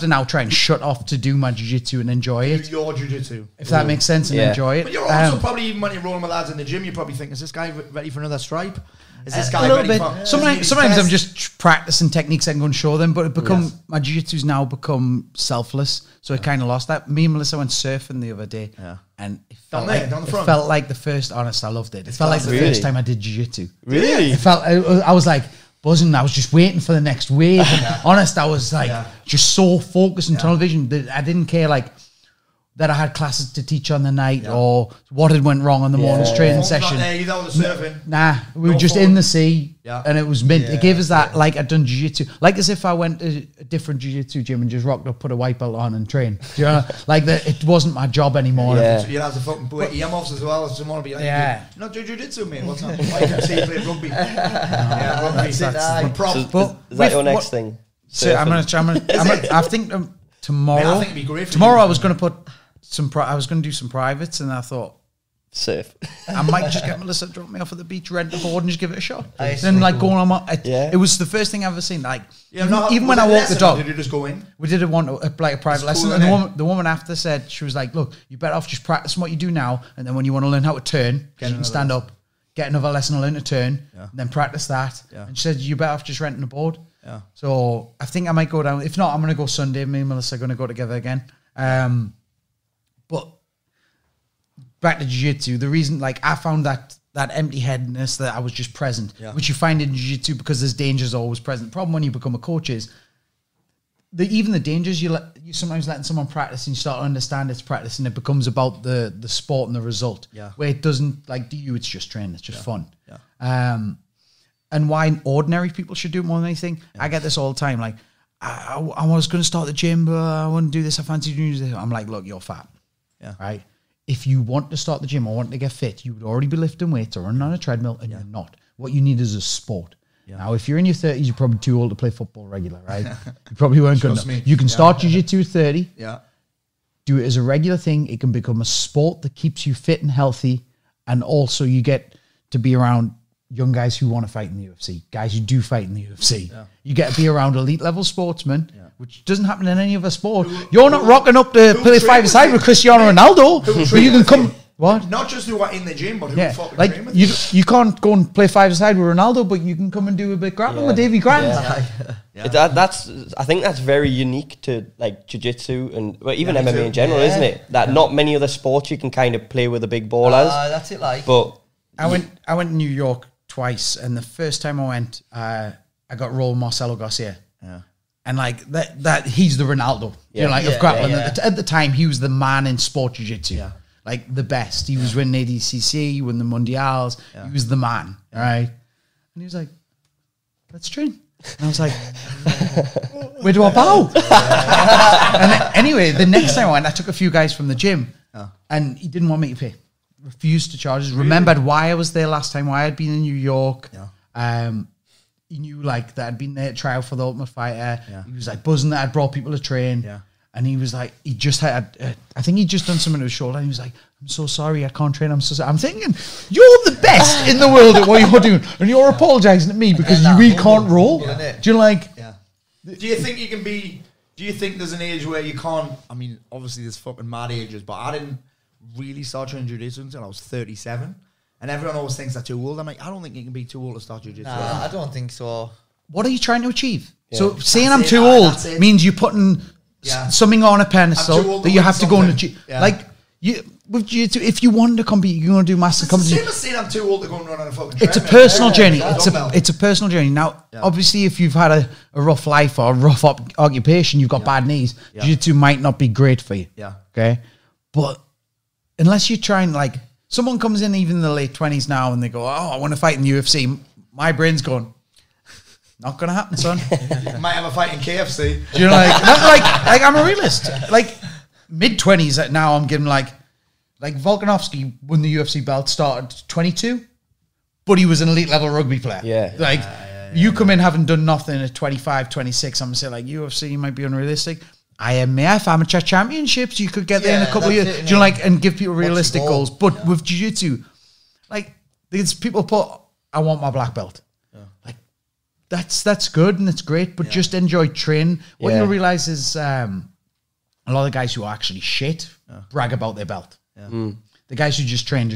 to now try and shut off to do my jiu-jitsu and enjoy it. Do your jiu-jitsu. If that makes sense, and enjoy it. But you're also probably, even when you're rolling with lads in the gym, you're probably thinking, is this guy ready for another stripe? Is this guy ready for... Sometimes I'm just practicing techniques I can go and show them, but it become, my jiu-jitu's now become selfless, so I kind of lost that. Me and Melissa went surfing the other day, and it felt like the first... Honest, I loved it. It felt like the first time I did jiu-jitsu. Really? It felt... I was like... buzzing. I was just waiting for the next wave. Honest, I was like just so focused and tunnel vision that I didn't care like that I had classes to teach on the night or what had went wrong on the morning's training session. That was surfing. Nah, we were just in the sea and it was mint. It gave us that like I'd done jiu-jitsu. Like as if I went to a different jiu-jitsu gym and just rocked up, put a white belt on and trained. Do you know? Like that it wasn't my job anymore. Yeah, so you'd have to fucking put EMFs as well. As someone would be like, you're not doing jiu-jitsu, mate. What's that? Why can't you play rugby? Rugby. Is that your next thing? So I think tomorrow... Tomorrow I was going to put... I was going to do some privates, and I thought, safe. I might just get Melissa to drop me off at the beach, rent the board, and just give it a shot. Then, like going on, it was the first thing I've ever seen. Like, even when I walked the dog, did you just go in? We did a private lesson, and the woman after said, she was like, "Look, you better off just practicing what you do now, and then when you want to learn how to turn, you can stand up, get another lesson, learn to turn, and then practice that." And she said, "You better off just renting a board." So I think I might go down. If not, I'm going to go Sunday. Me and Melissa are going to go together again. But back to jiu-jitsu, the reason, like, I found that empty-headedness that I was just present, which you find in jiu-jitsu because there's dangers always present. The problem when you become a coach is even the dangers you're sometimes letting someone practice and you start to understand it's practice and it becomes about the sport and the result. Where it doesn't, like, to you, it's just training. It's just fun. And why ordinary people should do it more than anything. I get this all the time. Like, I was going to start the gym, but I want to do this. I fancy doing this. I'm like, look, you're fat. Right. If you want to start the gym or want to get fit, you would already be lifting weights or running on a treadmill, and you're not. What you need is a sport. Now, if you're in your 30s, you're probably too old to play football regular, right? You probably weren't good enough. You can start jiu-jitsu at 30. Do it as a regular thing. It can become a sport that keeps you fit and healthy, and also you get to be around young guys who want to fight in the UFC, guys who do fight in the UFC. You get to be around elite-level sportsmen, which doesn't happen in any other sport. You're not rocking up to play five-a-side with Cristiano Ronaldo, but you can come... What? Not just who are in the gym, but who fucking like train with you can't go and play five-a-side with Ronaldo, but you can come and do a bit grappling with Davey Grant. I think that's very unique to, like, jiu-jitsu and even MMA in general, isn't it? That not many other sports you can kind of play with a big ball as. That's it, like. But I went to New York twice, and the first time I went, I got rolled Marcelo Garcia. And like that he's the Ronaldo, you know, like of grappling. At the time, he was the man in sport jiu-jitsu, like the best. He was winning ADCC, he won the Mundials. He was the man, right? And he was like, "Let's train." And I was like, "Where do I bow?" And then, anyway, the next time I went, I took a few guys from the gym, and he didn't want me to pay. Refused to charge us. Remembered why I was there last time, why I'd been in New York. he knew like that I'd been there to trial for the Ultimate Fighter. Yeah. He was like buzzing that I'd brought people to train. Yeah. And he was like, he just had, I think he'd just done something to his shoulder. And he was like, I'm so sorry, I can't train. I'm so sorry. I'm thinking, you're the best in the world at what you're doing. And you're apologizing to me because you really can't roll. Yeah. Do you like, yeah. Do you think you can be, do you think there's an age where you can't, I mean, obviously there's fucking mad ages, but I didn't really start training jiu-jitsu until I was 37. And everyone always thinks they're too old. I'm like, I don't think you can be too old to start jiu-jitsu. Nah, I don't think so. What are you trying to achieve? Yeah. So saying I'm too old means you're putting... Yeah. Something on a pedestal that you have to go and achieve. Yeah. Like, if you want to compete, you're going to do master competition. It's the same as saying I'm too old to go and run on a fucking treadmill. It's a personal journey. It's a personal journey. Now, obviously, if you've had a rough life or a rough occupation, you've got bad knees, jiu-jitsu might not be great for you. Yeah. Okay? But unless you're trying, like, someone comes in even in the late 20s now and they go, oh, I want to fight in the UFC. My brain's going... Not gonna happen, son. You might have a fight in KFC. Do you know, like I'm a realist. Like mid-20s now, I'm giving like Volkanovski won the UFC belt, started 22, but he was an elite level rugby player. Yeah. Like you come in having done nothing at 25, 26. I'm gonna say like UFC might be unrealistic. IMF amateur championships, you could get there in a couple of years. Do you know, like and give people realistic goals? But with jiu-jitsu, like these people put, I want my black belt. That's good and it's great, but just enjoy training. What you realize is a lot of the guys who are actually shit brag about their belt. Yeah. Mm. The guys who just train.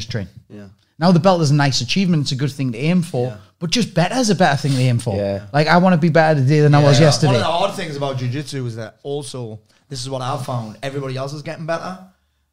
Yeah. Now the belt is a nice achievement. It's a good thing to aim for, but just better is a better thing to aim for. Yeah. Like I want to be better today than I was yesterday. One of the hard things about jiu-jitsu is that also, this is what I've found, everybody else is getting better.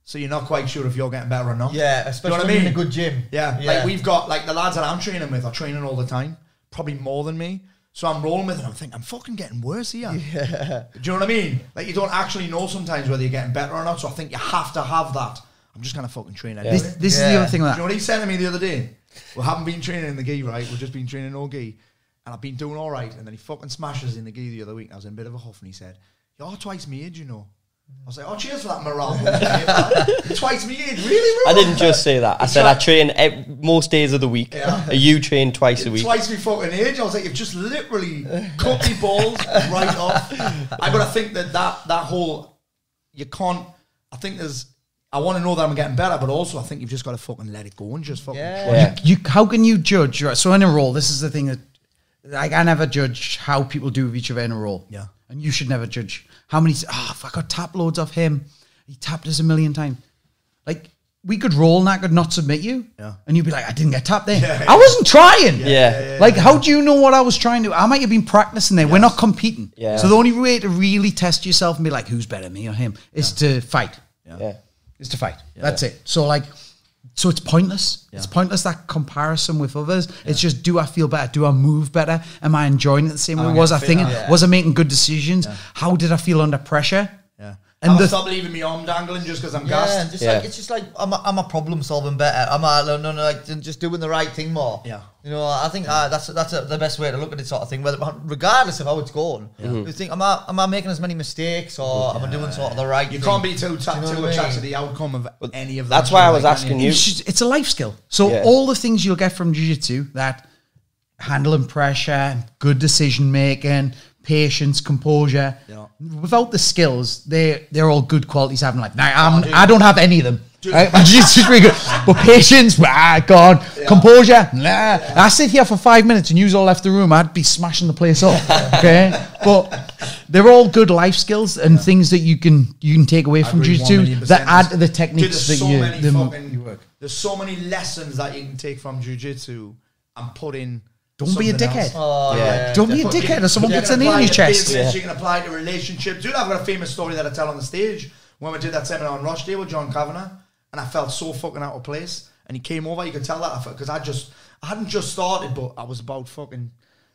So you're not quite sure if you're getting better or not. Yeah, especially in a good gym. Yeah. Like we've got, like the lads that I'm training with are training all the time. Probably more than me, so I'm rolling with it. I'm thinking I'm fucking getting worse here. Yeah. Do you know what I mean? Like you don't actually know sometimes whether you're getting better or not. So I think you have to have that. I'm just gonna fucking train. Yeah. This is the other thing. That do you know what he said to me the other day? We haven't been training in the gi, right? We've just been training all gi, and I've been doing all right. And then he fucking smashes in the gi the other week. And I was in a bit of a huff, and he said, "You're twice my age, you know." I was like, "Oh, cheers for that morale." Twice me in, really? Bro? I didn't just say that. I said I train most days of the week. Yeah. You train twice a week. Twice me fucking age. I was like, you've just literally cut me balls right off. But I think that whole, you can't, I think there's, I want to know that I'm getting better, but also I think you've just got to fucking let it go and just fucking. Yeah. You how can you judge? So in a role, this is the thing that, like, I never judge how people do with each other in a role. Yeah. And you should never judge how many, I got tap loads off him. He tapped us a million times. Like, we could roll and I could not submit you. Yeah. And you'd be like, I didn't get tapped there. Yeah. I wasn't trying. Yeah. Like, how do you know what I was trying to do? I might have been practicing there. Yes. We're not competing. Yeah. So the only way to really test yourself and be like, who's better, me or him, is to fight. Yeah. Is to fight. Yeah. That's it. So, like, so it's pointless. Yeah. It's pointless, that comparison with others. Yeah. It's just, do I feel better? Do I move better? Am I enjoying it the same way? Was I thinking? Was I making good decisions? Yeah. How did I feel under pressure? Yeah. And I'm stop leaving my arm dangling just because I'm gassed. Like, it's just like, am I problem solving better? Am I like just doing the right thing more? Yeah. You know, I think that's the best way to look at it, sort of thing. Whether regardless of how it's going, you think, am I making as many mistakes or am I doing sort of the right? You can't be too attached to the outcome of any of that. That's why I was asking you. It's a life skill. So all the things you'll get from jiu-jitsu, that handling pressure, good decision making, patience, composure. Yeah. Without the skills, they're all good qualities. Having like, I don't have any of them. Right? My jiu-jitsu's really good, but patience, God, composure, I sit here for 5 minutes and you all left the room, I'd be smashing the place up. Okay, but they're all good life skills and things that you can take away from jiu-jitsu that add to the techniques that you work. There's so many lessons that you can take from jiu-jitsu and put in. Don't be a dickhead. Oh, yeah. Don't be a dickhead if someone puts a knee in your chest. You can apply to relationships. Dude, I've got a famous story that I tell on the stage. When we did that seminar on Rochdale with John Kavanagh, and I felt so fucking out of place. And he came over, you could tell that, because I hadn't just started, but I was about fucking,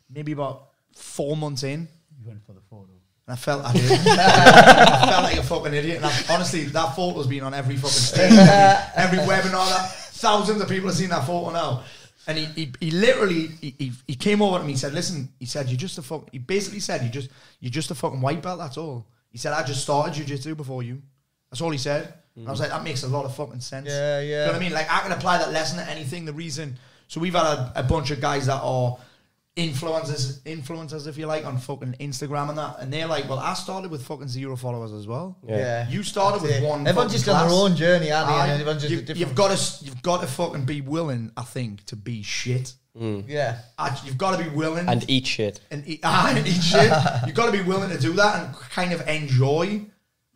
maybe about 4 months in. You went for the photo. And I felt, I did. I felt like a fucking idiot. And honestly, that photo's been on every fucking stage, every webinar. Thousands of people have seen that photo now. And he literally, he came over to me and said, listen, he said, you're just a fucking, he basically said, you're just a fucking white belt, that's all. He said, I just started jiu-jitsu before you. That's all he said. And I was like, that makes a lot of fucking sense. You know what I mean? Like, I can apply that lesson to anything. The reason, so we've had a bunch of guys that are influencers, if you like, on fucking Instagram and that, and they're like, well, I started with fucking 0 followers as well. Yeah. You started with 1. Everyone's just on their own journey, aren't they? And everyone's just you've got to fucking be willing, I think, to be shit. Mm. Yeah. You've got to be willing. And eat shit. And eat shit. You've got to be willing to do that and kind of enjoy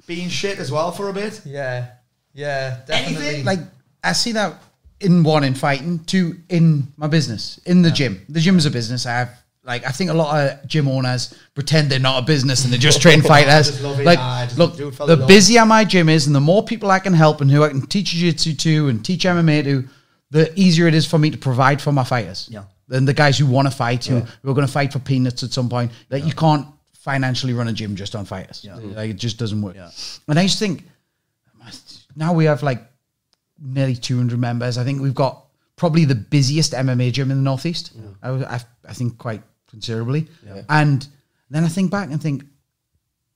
being shit as well for a bit. Yeah. Yeah, definitely. Anything. Like, I see that in fighting, 2 in my business, in the gym. The gym is a business. I think a lot of gym owners pretend they're not a business and they just train fighters. Look, the busier my gym is and the more people I can help and who I can teach jiu-jitsu to and teach MMA to, the easier it is for me to provide for my fighters. Yeah. Then the guys who want to fight, who are going to fight for peanuts at some point, that you can't financially run a gym just on fighters. Yeah. Like, it just doesn't work. Yeah. And I used to think, now we have like nearly 200 members. I think we've got probably the busiest MMA gym in the Northeast. Yeah. I think quite considerably. Yeah. And then I think back and think,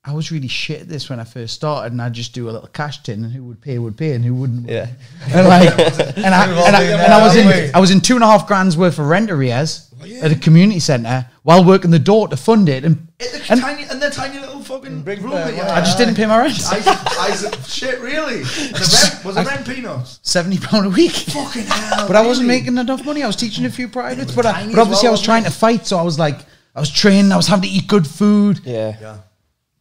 I was really shit at this when I first started, and I'd just do a little cash tin, and who would pay, and who wouldn't. Yeah. And like, I was in £2,500 worth of rent arrears at a community centre while working the door to fund it, and the tiny little fucking room. I just didn't pay my rent. Shit, really? And the rent, was the rent peanuts? £70 a week. Fucking hell. But I wasn't making enough money. I was teaching a few privates, but obviously I was trying to fight, so I was like, I was training, I was having to eat good food. Yeah. Yeah.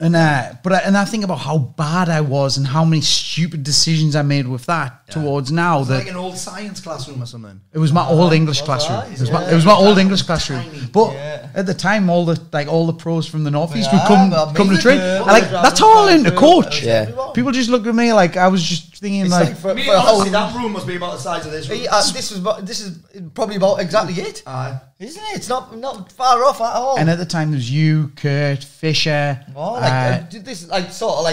And I think about how bad I was and how many stupid decisions I made with that towards now. It's like an old science classroom or something. It was my old English classroom. It was my old English classroom. But at the time, all the pros from the Northeast would come to train. Like, that's how I learned to coach. Yeah. People just looked at me like I was just thinking it's like for honestly, that room must be about the size of this room. This is probably about exactly it, isn't it? It's not far off at all. And at the time, there was you, Kurt, Fisher. Oh, like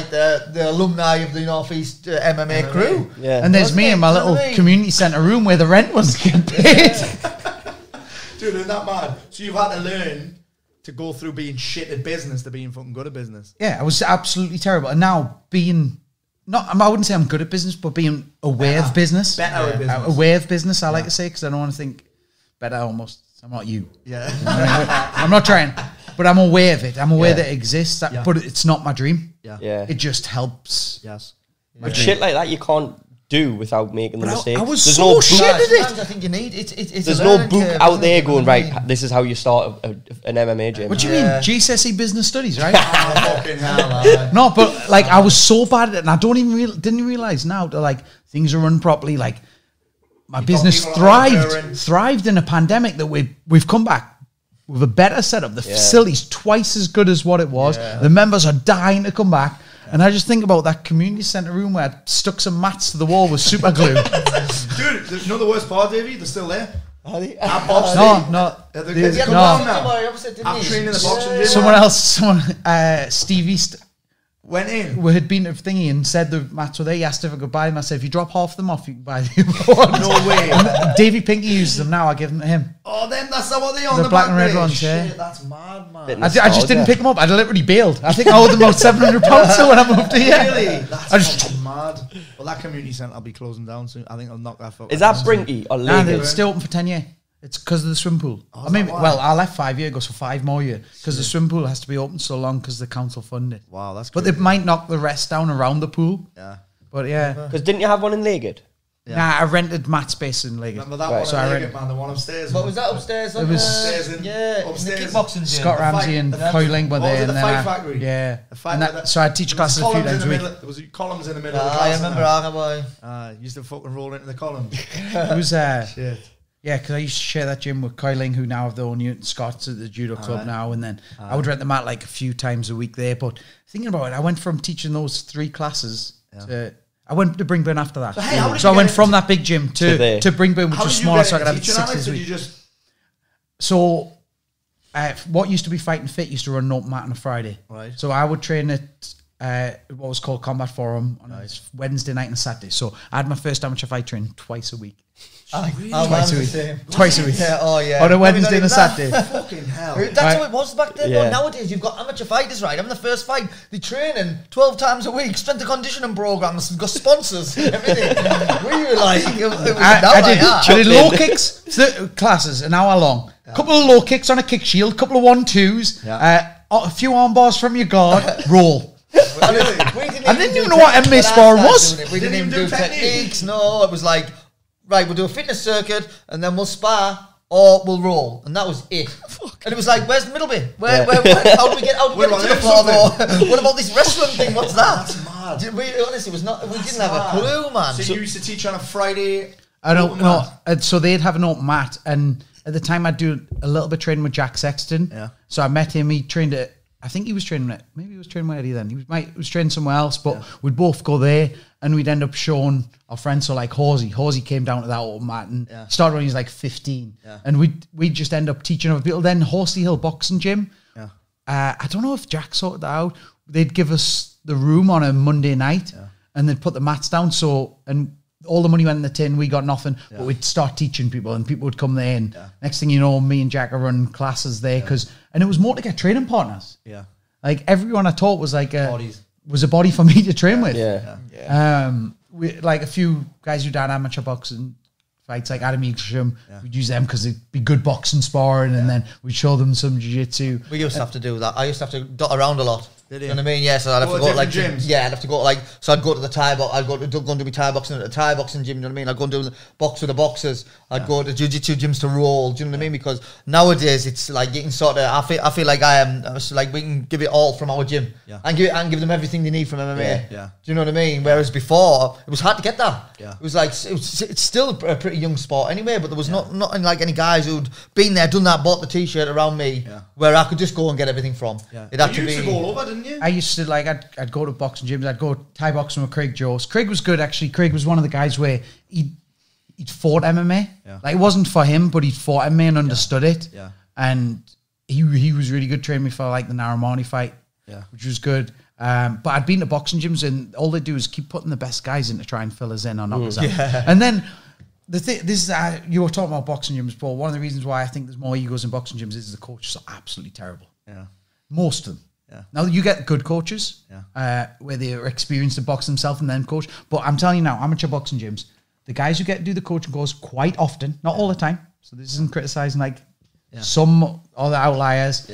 the alumni of the Northeast MMA crew. Yeah. And there's me in my little community centre room where the rent was getting paid. Dude, isn't that mad? So you've had to learn to go through being shit at business to being fucking good at business. Yeah, I was absolutely terrible, and now being. I wouldn't say I'm good at business, but being aware of business. Better at business. Aware of business, I like to say, because I don't want to think better almost. I'm not you. Yeah. I'm not trying, but I'm aware of it. I'm aware that it exists, but it's not my dream. Yeah. Yeah. It just helps. Yes. But shit like that, you can't do without making the mistakes. I was so shit at it. I think you need it. There's no book out there going, right, this is how you start an MMA gym. What do you mean? GCSE business studies, right? Oh, fucking hell, man. No, but like I was so bad at it, and I didn't realize now that like things are run properly. Like my business thrived in a pandemic that we've come back with a better setup. The facility's twice as good as what it was. Yeah. The members are dying to come back. And I just think about that community centre room where I stuck some mats to the wall with super glue. Dude, you know the worst part, Davey? They're still there. Are they? I'm training the boxing gym. Someone, Stevie went in. We had been to thingy and said the mats were there. He asked if I could buy them. I said, if you drop half of them off, you can buy the other ones. No way. And Davey Pinky uses them now. I give them to him. Oh, then that's not what they are. The black and red ones, yeah. Shit, that's mad, man. I just didn't pick them up. I literally bailed. I think I owed them about £700 when I moved here. Really? That's mad. Well, that community centre will be closing down soon. I think I'll knock that fuck. Is that Brinky or Legard? Nah, it's still open for 10 years. It's because of the swim pool. Oh, I mean, well, I left 5 years ago, so 5 more years. Because the swim pool has to be open so long because the council funded. Wow, that's crazy. But they might knock the rest down around the pool. Yeah. But yeah. Because didn't you have one in Legard? Yeah. Nah, I rented mat space in Legard. Remember that one in Legard, man, the one upstairs. What was that upstairs? It was upstairs. Yeah, upstairs. Boxing Scott Ramsey and Coiling were there. The Fight Factory. Yeah. So I teach classes a few times a week. There was columns in the middle of the class. I remember I used to fucking roll into the columns. It was... Shit. Yeah, because I used to share that gym with Coiling, who now have their own unit in Scots at the judo club now, and then I would rent them out like a few times a week there. But thinking about it, I went from teaching those 3 classes to... I went to Brinkburn after that. So, I went from that big gym to Brinkburn, which was smaller, so I could have 6 days a week. So what used to be Fighting Fit used to run an open mat on a Friday. Right. So I would train at... what was called Combat Forum on a Wednesday night and Saturday. So I had my first amateur fight training twice a week. Really? Twice a week. Yeah, oh yeah. On a Wednesday and a Saturday. Fucking hell. That's how it was back then. Yeah. Nowadays you've got amateur fighters, right? I'm the first fight. They're training 12 times a week, strength and conditioning programs, got sponsors, everything. We were like, it was I did low kicks classes, an hour long. couple of low kicks on a kick shield, couple of 1-2s, a few arm bars from your guard, roll. And then you know what MMA sparring was. We didn't even do techniques. No, it was like, right, we'll do a fitness circuit and then we'll spar or we'll roll. And that was it. And it was like, where's Middleby? Where, how do we get out of the What about this wrestling thing? What's that? That's mad. Honestly, it was not, we didn't have a clue, man. So you used to teach on a Friday? I don't know. So they'd have an open mat. And at the time, I'd do a little bit of training with Jack Sexton. Yeah. So I met him. He trained at, I think he was training at, maybe he was training with Eddie then. He was training somewhere else, but we'd both go there and we'd end up showing our friends. So like Horsey. Horsey came down to that open mat and started when he was like 15. Yeah. And we'd just end up teaching other people. Then Horsley Hill Boxing Gym. Yeah. I don't know if Jack sorted that out. They'd give us the room on a Monday night and they'd put the mats down. So, and all the money went in the tin, we got nothing, but we'd start teaching people and people would come there. And next thing you know, me and Jack are running classes there because... And it was more to get training partners. Yeah. Like everyone I taught was like a body for me to train with. Yeah. Like a few guys who done amateur boxing fights, like Adam Eaglesham, we'd use them because they'd be good boxing sparring and then we'd show them some jiu-jitsu. We used to have to do that. I used to have to dot around a lot. Did you know what I mean? Yeah, so I'd have to go to like gyms. I'd have to go to like, so I'd go to the Thai box, I'd go and do my Thai boxing at the Thai boxing gym, you know what I mean? I'd go and do the box with the boxers, I'd go to jiu-jitsu gyms to roll, do you know what I mean? Because nowadays it's like you can sort of, I feel like we can give it all from our gym and give them everything they need from MMA. Do you know what I mean? Whereas before, it was hard to get that. It was like, it's still a pretty young sport anyway, but there was not like any guys who'd been there, done that, bought the t-shirt around me, where I could just go and get everything from. It actually used to go all over, didn't you? I used to, like, I'd go to boxing gyms. I'd go Thai boxing with Craig Jost. Craig was good, actually. Craig was one of the guys where he'd fought MMA. Like, it wasn't for him, but he'd fought MMA and understood it. And he was really good training me for, like, the Nairmani fight, which was good. But I'd been to boxing gyms, and all they do is keep putting the best guys in to try and fill us in or knock us out. And then... you were talking about boxing gyms, Paul. One of the reasons why I think there's more egos in boxing gyms is the coaches are absolutely terrible. Most of them. Now, you get good coaches where they're experienced to box themselves and then coach. But I'm telling you now, amateur boxing gyms, the guys who get to do the coaching goes quite often, not all the time. So this isn't criticising, like some other outliers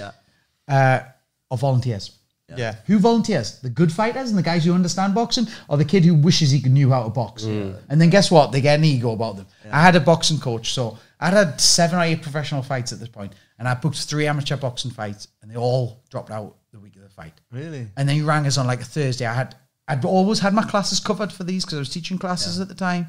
are volunteers. Who volunteers? The good fighters and the guys who understand boxing, or the kid who wishes he knew how to box? And then guess what? They get an ego about them. I had a boxing coach, so I'd had 7 or 8 professional fights at this point, and I booked 3 amateur boxing fights, and they all dropped out the week of the fight. Really? And then he rang us on like a Thursday. I'd always had my classes covered for these because I was teaching classes at the time.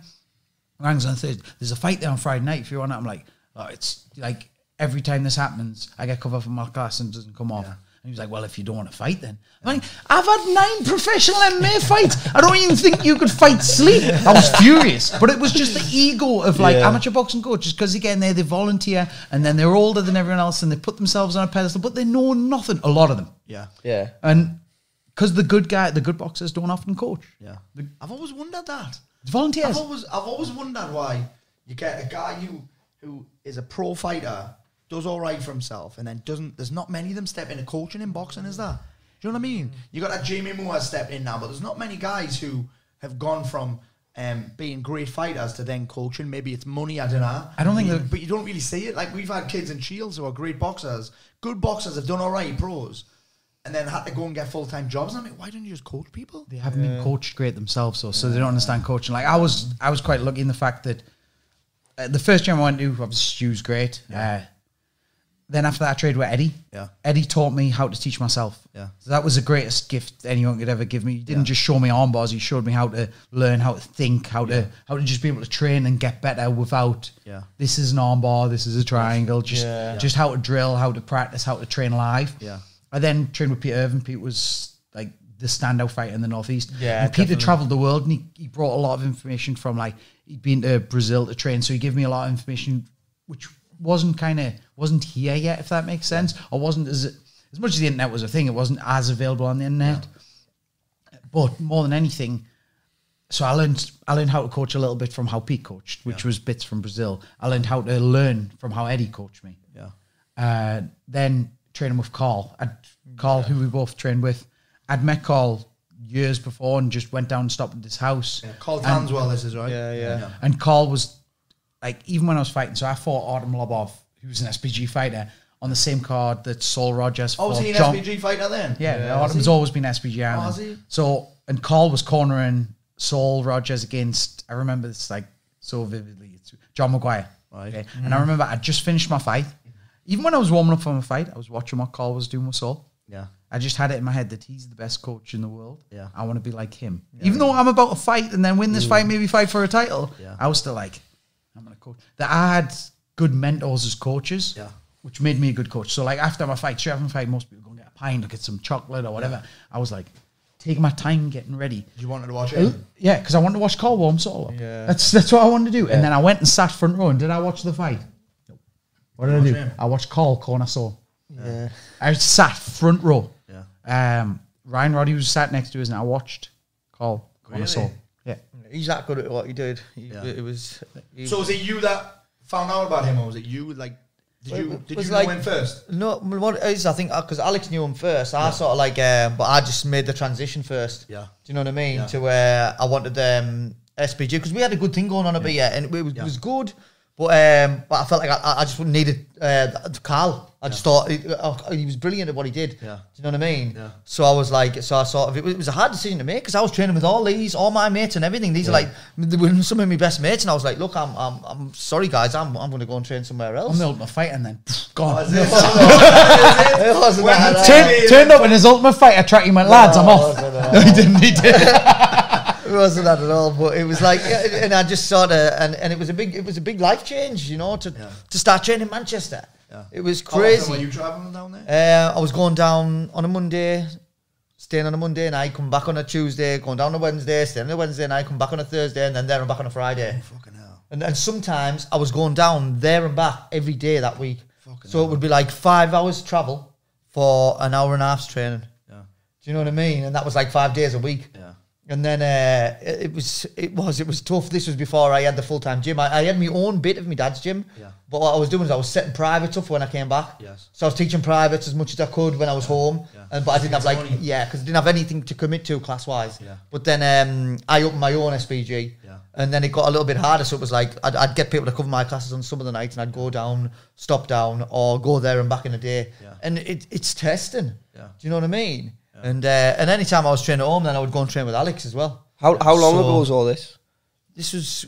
Rang us on Thursday. There's a fight there on Friday night if you want it. I'm like, oh, it's like every time this happens, I get covered for my class and it doesn't come off. He was like, well, if you don't want to fight, then. I'm like, I've had 9 professional MMA fights. I don't even think you could fight sleep. I was furious. But it was just the ego of, like, amateur boxing coaches. Because, again, they volunteer, and then they're older than everyone else, and they put themselves on a pedestal, but they know nothing, a lot of them. Yeah. And because the good boxers don't often coach. I've always wondered that. Volunteers. I've always wondered why you get a guy who is a pro fighter, does all right for himself, and then doesn't. There's not many of them step into coaching in boxing, is that? Do you know what I mean? You got that Jamie Moore step in now, but there's not many guys who have gone from being great fighters to then coaching. Maybe it's money, I don't know. I don't think, but you don't really see it. Like, we've had kids in Shields who are great boxers, good boxers, have done all right, pros, and then had to go and get full-time jobs. And I'm like, why don't you just coach people? They haven't been coached great themselves, so they don't understand coaching. Like, I was quite lucky in the fact that the first gym I went to, obviously Stu's great. Then after that, I traded with Eddie. Eddie taught me how to teach myself. So that was the greatest gift anyone could ever give me. He didn't just show me arm bars. He showed me how to learn, how to think, how to just be able to train and get better without, this is an arm bar, this is a triangle, just how to drill, how to practice, how to train live. I then trained with Peter Irvin. Pete was like the standout fighter in the Northeast. And Peter travelled the world, and he brought a lot of information from, like, he'd been to Brazil to train, so he gave me a lot of information, which... wasn't here yet, if that makes sense, or wasn't as much as the internet was a thing, it wasn't as available on the internet. But more than anything, so I learned how to coach a little bit from how Pete coached, which was bits from Brazil. I learned how to learn from how Eddie coached me. Then training with Carl. Who we both trained with. I'd met Carl years before and just went down and stopped at his house. Carl Townswell, this is right. And Carl was, like, even when I was fighting, so I fought Artem Lobov, who's an SPG fighter, on the same card that Saul Rogers fought. Oh, was he an SPG fighter then? Yeah, Autumn's always been SPG. Oh, has he? So, and Carl was cornering Saul Rogers against, I remember this like so vividly, it's John McGuire. Right. Okay? Mm. And I remember I just finished my fight. Even when I was warming up for my fight, I was watching what Carl was doing with Saul. Yeah. I just had it in my head that he's the best coach in the world. Yeah. I want to be like him. Yeah. Even though I'm about to fight and then win this fight, maybe fight for a title, I was still like, I'm going to coach. That I had good mentors as coaches, which made me a good coach. So like after my fight, sure, after my fight, most people go and get a pint or get some chocolate or whatever. I was like, take my time getting ready. You wanted to watch it? Yeah, because I wanted to watch Carl warm Saul up. Yeah. That's what I wanted to do. Yeah. And then I went and sat front row and did I watch the fight? Nope. What did I do? Him? I watched Carl corner Saul. Yeah. I sat front row. Ryan Roddy was sat next to us, and I watched Carl corner Saul. Yeah, he's that good at what he did. So was it you that found out about him, or was it you? Like, did you know him first? No, what it is, I think because Alex knew him first. I sort of like, but I just made the transition first. Yeah, do you know what I mean? Yeah. To where I wanted SPG because we had a good thing going on a bit, and it was good. But I felt like I just needed Carl. I just thought he was brilliant at what he did. Yeah. Do you know what I mean? Yeah. So I was like, so I sort of, it was a hard decision to make because I was training with all my mates and everything. These are like, they were some of my best mates. And I was like, look, I'm sorry guys, I'm going to go and train somewhere else. I'm the Ultimate Fighter and then, gone. Turned up in his Ultimate Fighter track, he went, lads, I'm off. No, he didn't, It wasn't that at all, but it was like, and I just sort of, and it was a big life change, you know, to start training in Manchester. Yeah. It was crazy. Were you traveling down there? I was going down on a Monday, staying on a Monday night, come back on a Tuesday, going down on a Wednesday, staying on a Wednesday night, come back on a Thursday, and then there and back on a Friday. Oh, fucking hell. And sometimes I was going down there and back every day that week. Fucking so hell. It would be like 5 hours travel for an hour and a half's training. Yeah. Do you know what I mean? And that was like 5 days a week. Yeah. And then it was tough. This was before I had the full-time gym. I had my own bit of my dad's gym. Yeah. But what I was doing was I was setting privates up when I came back. Yes. So I was teaching privates as much as I could when I was home. Yeah. And but I didn't have like because I didn't have anything to commit to class-wise. Yeah. But then I opened my own SPG. Yeah. And then it got a little bit harder. So it was like I'd get people to cover my classes on some of the nights, and I'd go down, stop down, or go there and back in a day. Yeah. And it's testing. Yeah. Do you know what I mean? And any time I was training at home, then I would go and train with Alex as well. How long ago was all this? This was,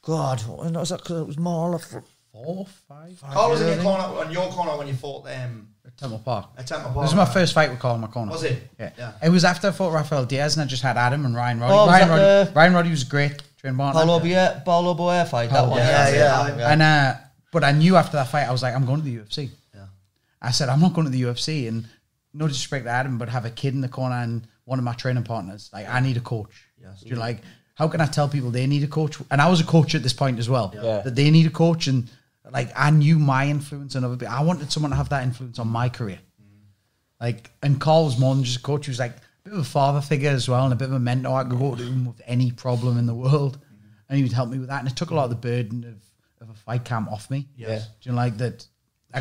God, what was that? Because it was more like 4 or 5. Carl was in your corner, on your corner when you fought at Temple Park. At Temple Park. This was my first fight with Carl in my corner. Was it? Yeah. It was after I fought Rafael Diaz, and I just had Adam and Ryan Roddy. Ryan Roddy was great. Paulo Boer fight. That one. Yeah. And but I knew after that fight, I was like, I'm going to the UFC. Yeah. I said I'm not going to the UFC, and. No disrespect to Adam, but have a kid in the corner and one of my training partners. Like, I need a coach. Yes. Do you like, how can I tell people they need a coach? And I was a coach at this point as well. Yeah. That they need a coach. And like, I knew my influence on other people. I wanted someone to have that influence on my career. Mm. Like, and Carl was more than just a coach. He was like a bit of a father figure as well and a bit of a mentor. I could go to him with any problem in the world. Mm. And he would help me with that. And it took a lot of the burden of a fight camp off me. Yes. Do you like that?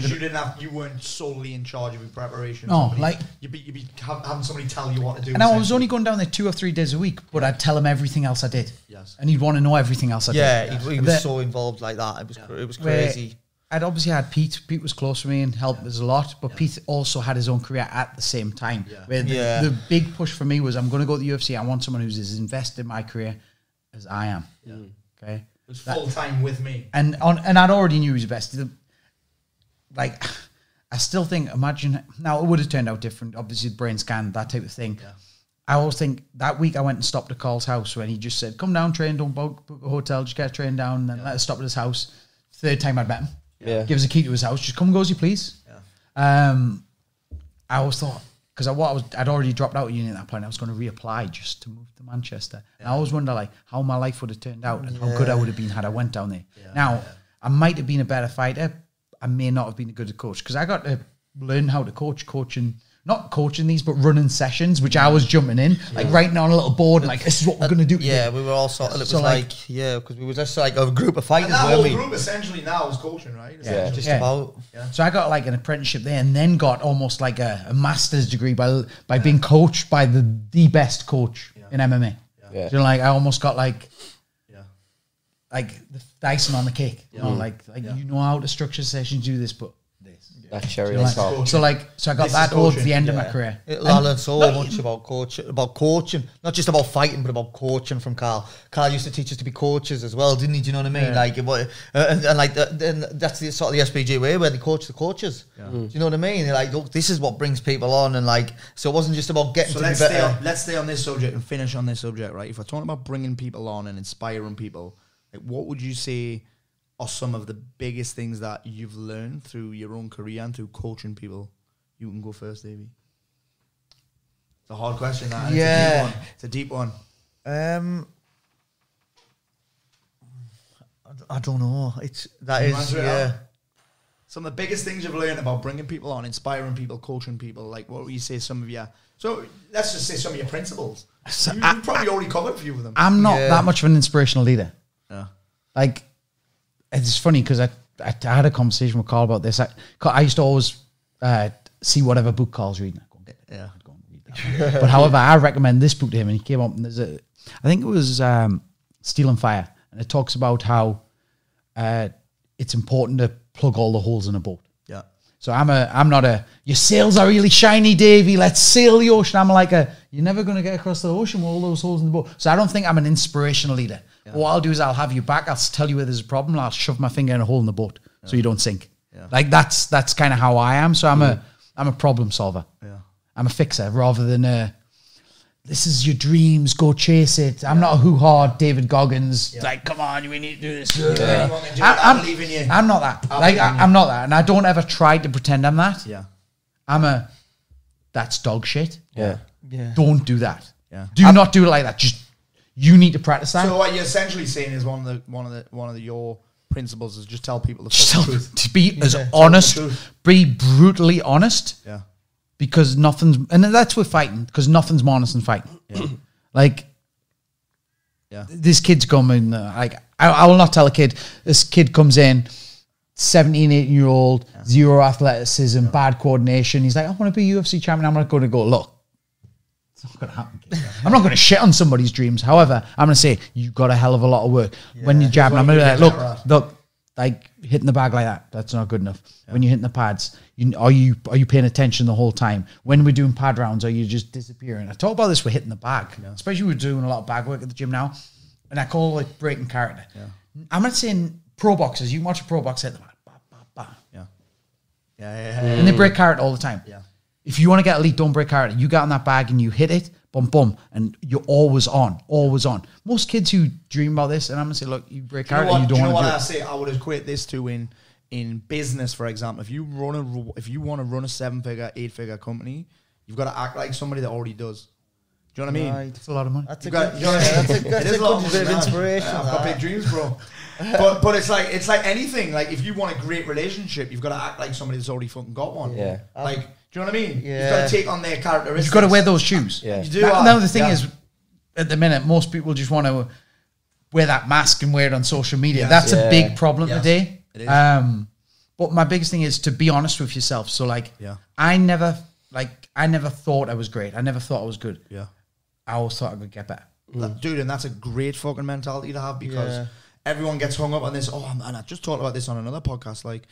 You didn't have, you weren't solely in charge of your preparation. No, somebody, like you'd be having somebody tell you what to do. And I was only going down there 2 or 3 days a week, but I'd tell him everything else I did. Yes, and he'd want to know everything else I did. Yeah, he was so involved like that. It was crazy. I'd obviously had Pete. Pete was close to me and helped us a lot, but Pete also had his own career at the same time. Yeah. Where the big push for me was, I'm going to go to the UFC. I want someone who's as invested in my career as I am. Yeah. Okay, it was full time with me. And I'd already knew he was best. Like, I still think, imagine, now it would have turned out different, obviously brain scan, that type of thing. Yeah. I always think, that week I went and stopped at Carl's house when he just said, come down, train, don't book a hotel, just get a train down, and then let us stop at his house. Third time I'd met him. Yeah. Give us a key to his house, just come and go as you please. Yeah. I always thought, because I'd already dropped out of uni at that point, I was going to reapply just to move to Manchester. Yeah. And I always wonder, like, how my life would have turned out and how good I would have been had I went down there. Yeah. Now, I might have been a better fighter, I may not have been a good coach because I got to learn how to coaching, not coaching these, but running sessions, which I was jumping in, like writing on a little board, and like, this is what we're going to do. Yeah, we were all sort of, because we were just like a group of fighters. And that whole group essentially now is coaching, right? Yeah, just about. Yeah. So I got like an apprenticeship there and then got almost like a master's degree by being coached by the best coach in MMA. Yeah. So like, I almost got like, like the icing on the cake. You know, you know how to structure sessions, do this, but this. Yeah. That cherry on top. So like, so I got this that towards the end of my career. I learned so much about coaching, not just about fighting, but about coaching from Carl. Carl used to teach us to be coaches as well, didn't he? Do you know what I mean? Yeah. Like, and like, then that's the sort of the SPG way where they coach the coaches. Yeah. Mm. Do you know what I mean? They're like, look, this is what brings people on, and like, so it wasn't just about getting. So to be better. Let's stay on this subject and finish on this subject, right? If we're talking about bringing people on and inspiring people, like, what would you say are some of the biggest things that you've learned through your own career and through coaching people? You can go first, Davey. It's a hard question, that. Yeah. It's a deep one. I don't know. It's that is, yeah. Some of the biggest things you've learned about bringing people on, inspiring people, coaching people, like what would you say some of your... So let's just say some of your principles. So you've probably already covered a few of them. I'm not that much of an inspirational leader. No. Like, it's funny because I had a conversation with Carl about this. I used to always see whatever book Carl's reading. I'd go and get it. Yeah. I'd go and read that. But however, I recommend this book to him, and he came up and there's a, I think it was Steel and Fire, and it talks about how it's important to plug all the holes in a boat. Yeah. So I'm not a, your sails are really shiny, Davey, let's sail the ocean. I'm like a, you're never going to get across the ocean with all those holes in the boat. So I don't think I'm an inspirational leader. Yeah. What I'll do is I'll have you back. I'll tell you where there's a problem. And I'll shove my finger in a hole in the boat so you don't sink. Yeah. Like that's kind of how I am. So I'm a problem solver. Yeah. I'm a fixer rather than a, this is your dreams, go chase it. I'm not a hoo-ha David Goggins. Yeah. Like, come on, we need to do this. Yeah. I'm leaving you. I'm not that. Like, I'm not that, and I don't ever try to pretend I'm that. Yeah. I'm a. That's dog shit. Yeah. Yeah. Don't do that. Yeah. Do not do it like that. Just. You need to practice that. So what you're essentially saying is your principles is just tell people the truth. To be as honest, be brutally honest. Yeah. Because nothing's, and that's with fighting, because nothing's more honest than fighting. Yeah. Like, yeah, this kid's coming. Like, I will not tell a kid. This kid comes in, 17, 18-year-old, zero athleticism, bad coordination. He's like, I want to be UFC champion. I'm not going to go look. Not going to happen. I'm not going to shit on somebody's dreams. However, I'm going to say you got a hell of a lot of work. Yeah. When you're jabbing, I'm going to be like, look, like hitting the bag like that, that's not good enough. Yeah. When you're hitting the pads, are you paying attention the whole time? When we're doing pad rounds, are you just disappearing? I talk about this with hitting the bag, especially we're doing a lot of bag work at the gym now, and I call it breaking character. Yeah. I'm not saying pro boxers. You can watch a pro boxer hit the bag, bah, bah, bah. Yeah. Yeah, yeah, and they break character all the time. Yeah. If you want to get elite, don't break character. You get on that bag and you hit it, bum, bum, and you're always on, always on. Most kids who dream about this, and I'm going to say, look, you break character, you don't want to do it. You know what I say? I would equate this to in business, for example. If you want to run a 7-figure, 8-figure company, you've got to act like somebody that already does. Do you know what I mean? Right. That's a lot of money. That's a good bit of inspiration. I've got big dreams, bro. But it's like anything. Like if you want a great relationship, you've got to act like somebody that's already fucking got one. Yeah. Like, do you know what I mean? Yeah. You've got to take on their characteristics. You've got to wear those shoes. Yeah. You do. Now the thing is, at the minute, most people just want to wear that mask and wear it on social media. Yes. That's a big problem today. It is. But my biggest thing is to be honest with yourself. So like, I never thought I was great. I never thought I was good. Yeah. I always thought I could get better. Dude, and that's a great fucking mentality to have because everyone gets hung up on this. Oh, man, I just talked about this on another podcast. Like,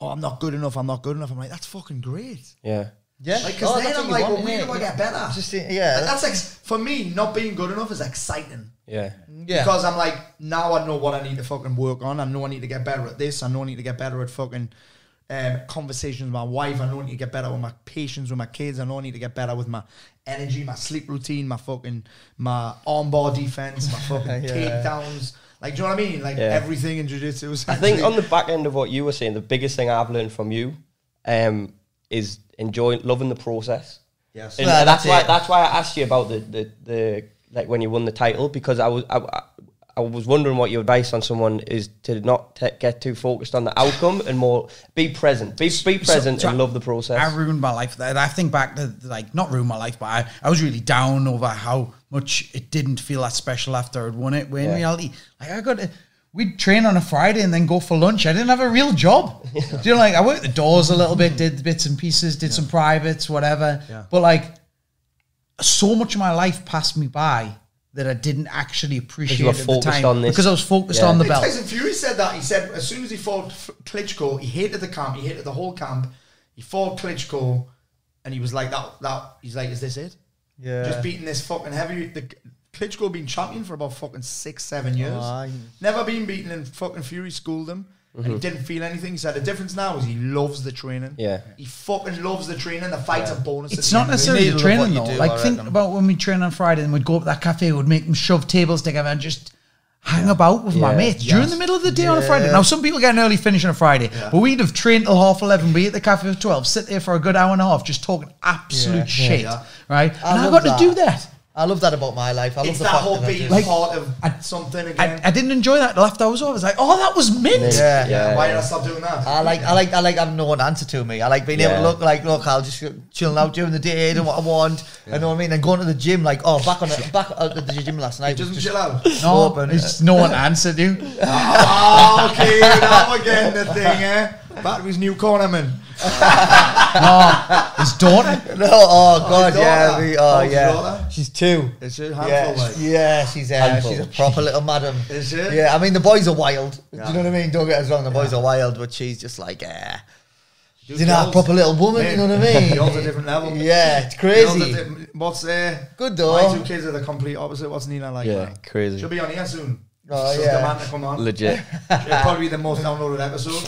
oh, I'm not good enough. I'm not good enough. I'm like, that's fucking great. Yeah. Yeah. Because like, then I'm like, well, we want to get better. Just, like, that's like, for me, not being good enough is exciting. Yeah. Because I'm like, now I know what I need to fucking work on. I know I need to get better at this. I know I need to get better at fucking... conversations with my wife. I know I need to get better with my patients, with my kids. I know I need to get better with my energy, my sleep routine, my armbar defense, my fucking takedowns. Like, do you know what I mean? Like everything in jiu-jitsu. I think on the back end of what you were saying, the biggest thing I've learned from you is loving the process. Yes, and that's why I asked you about the like when you won the title, because I was wondering what your advice on someone is to not get too focused on the outcome and more be present. Be present and love the process. I ruined my life. I think back to, like, not ruined my life, but I was really down over how much it didn't feel that special after I'd won it. When in reality, like, we'd train on a Friday and then go for lunch. I didn't have a real job. Yeah. You know, like, I worked the doors a little bit, did bits and pieces, did some privates, whatever. Yeah. But, like, so much of my life passed me by that I didn't actually appreciate at the time because I was focused on the belt. Tyson Fury said that. He said as soon as he fought Klitschko, he hated the camp. He hated the whole camp. He fought Klitschko, and he was like He's like, is this it? Yeah. Just beating this fucking heavy. Klitschko been champion for about fucking 6, 7 years. Oh, never been beaten, and fucking Fury schooled him. Mm-hmm. And he didn't feel anything. He said the difference now is he loves the training. Yeah, he fucking loves the training. The fights are bonus. It's not necessarily the training though. Like think about when we train on Friday and we'd go up to that cafe, we'd make them shove tables together and just hang about with my mates during the middle of the day on a Friday. Now some people get an early finish on a Friday, but we'd have trained till 11:30, be at the cafe at 12, sit there for a good hour and a half, just talking absolute shit, right? And I got to do that. I love that about my life. I love the fact that whole being part of something again. I didn't enjoy that till after I was over. I was like, oh, that was mint. Yeah, yeah. Why did I stop doing that? I like having no one answer to me. I like being able to look like, look, I'll just chill out during the day, do what I want. You know what I mean? And going to the gym, like, oh, back out at the gym last night. It doesn't chill out. No, it's just no one answered you. Oh, okay, now again the thing, eh? Battery's new cornerman. No, his daughter. No, oh god, yeah. She's 2. Is she? Yeah, she's a proper little madam. Is she? Yeah, I mean the boys are wild. Yeah. Do you know what I mean? Don't get us wrong, the boys are wild, but she's just like, you know, a proper little woman. You know what I mean? Girls are different level. Yeah, it's crazy. What's good though? My 2 kids are the complete opposite. What's Nina like? Yeah, that? Crazy. She'll be on here soon. Oh, so the man to come on. Legit. It'll probably be the most downloaded episode.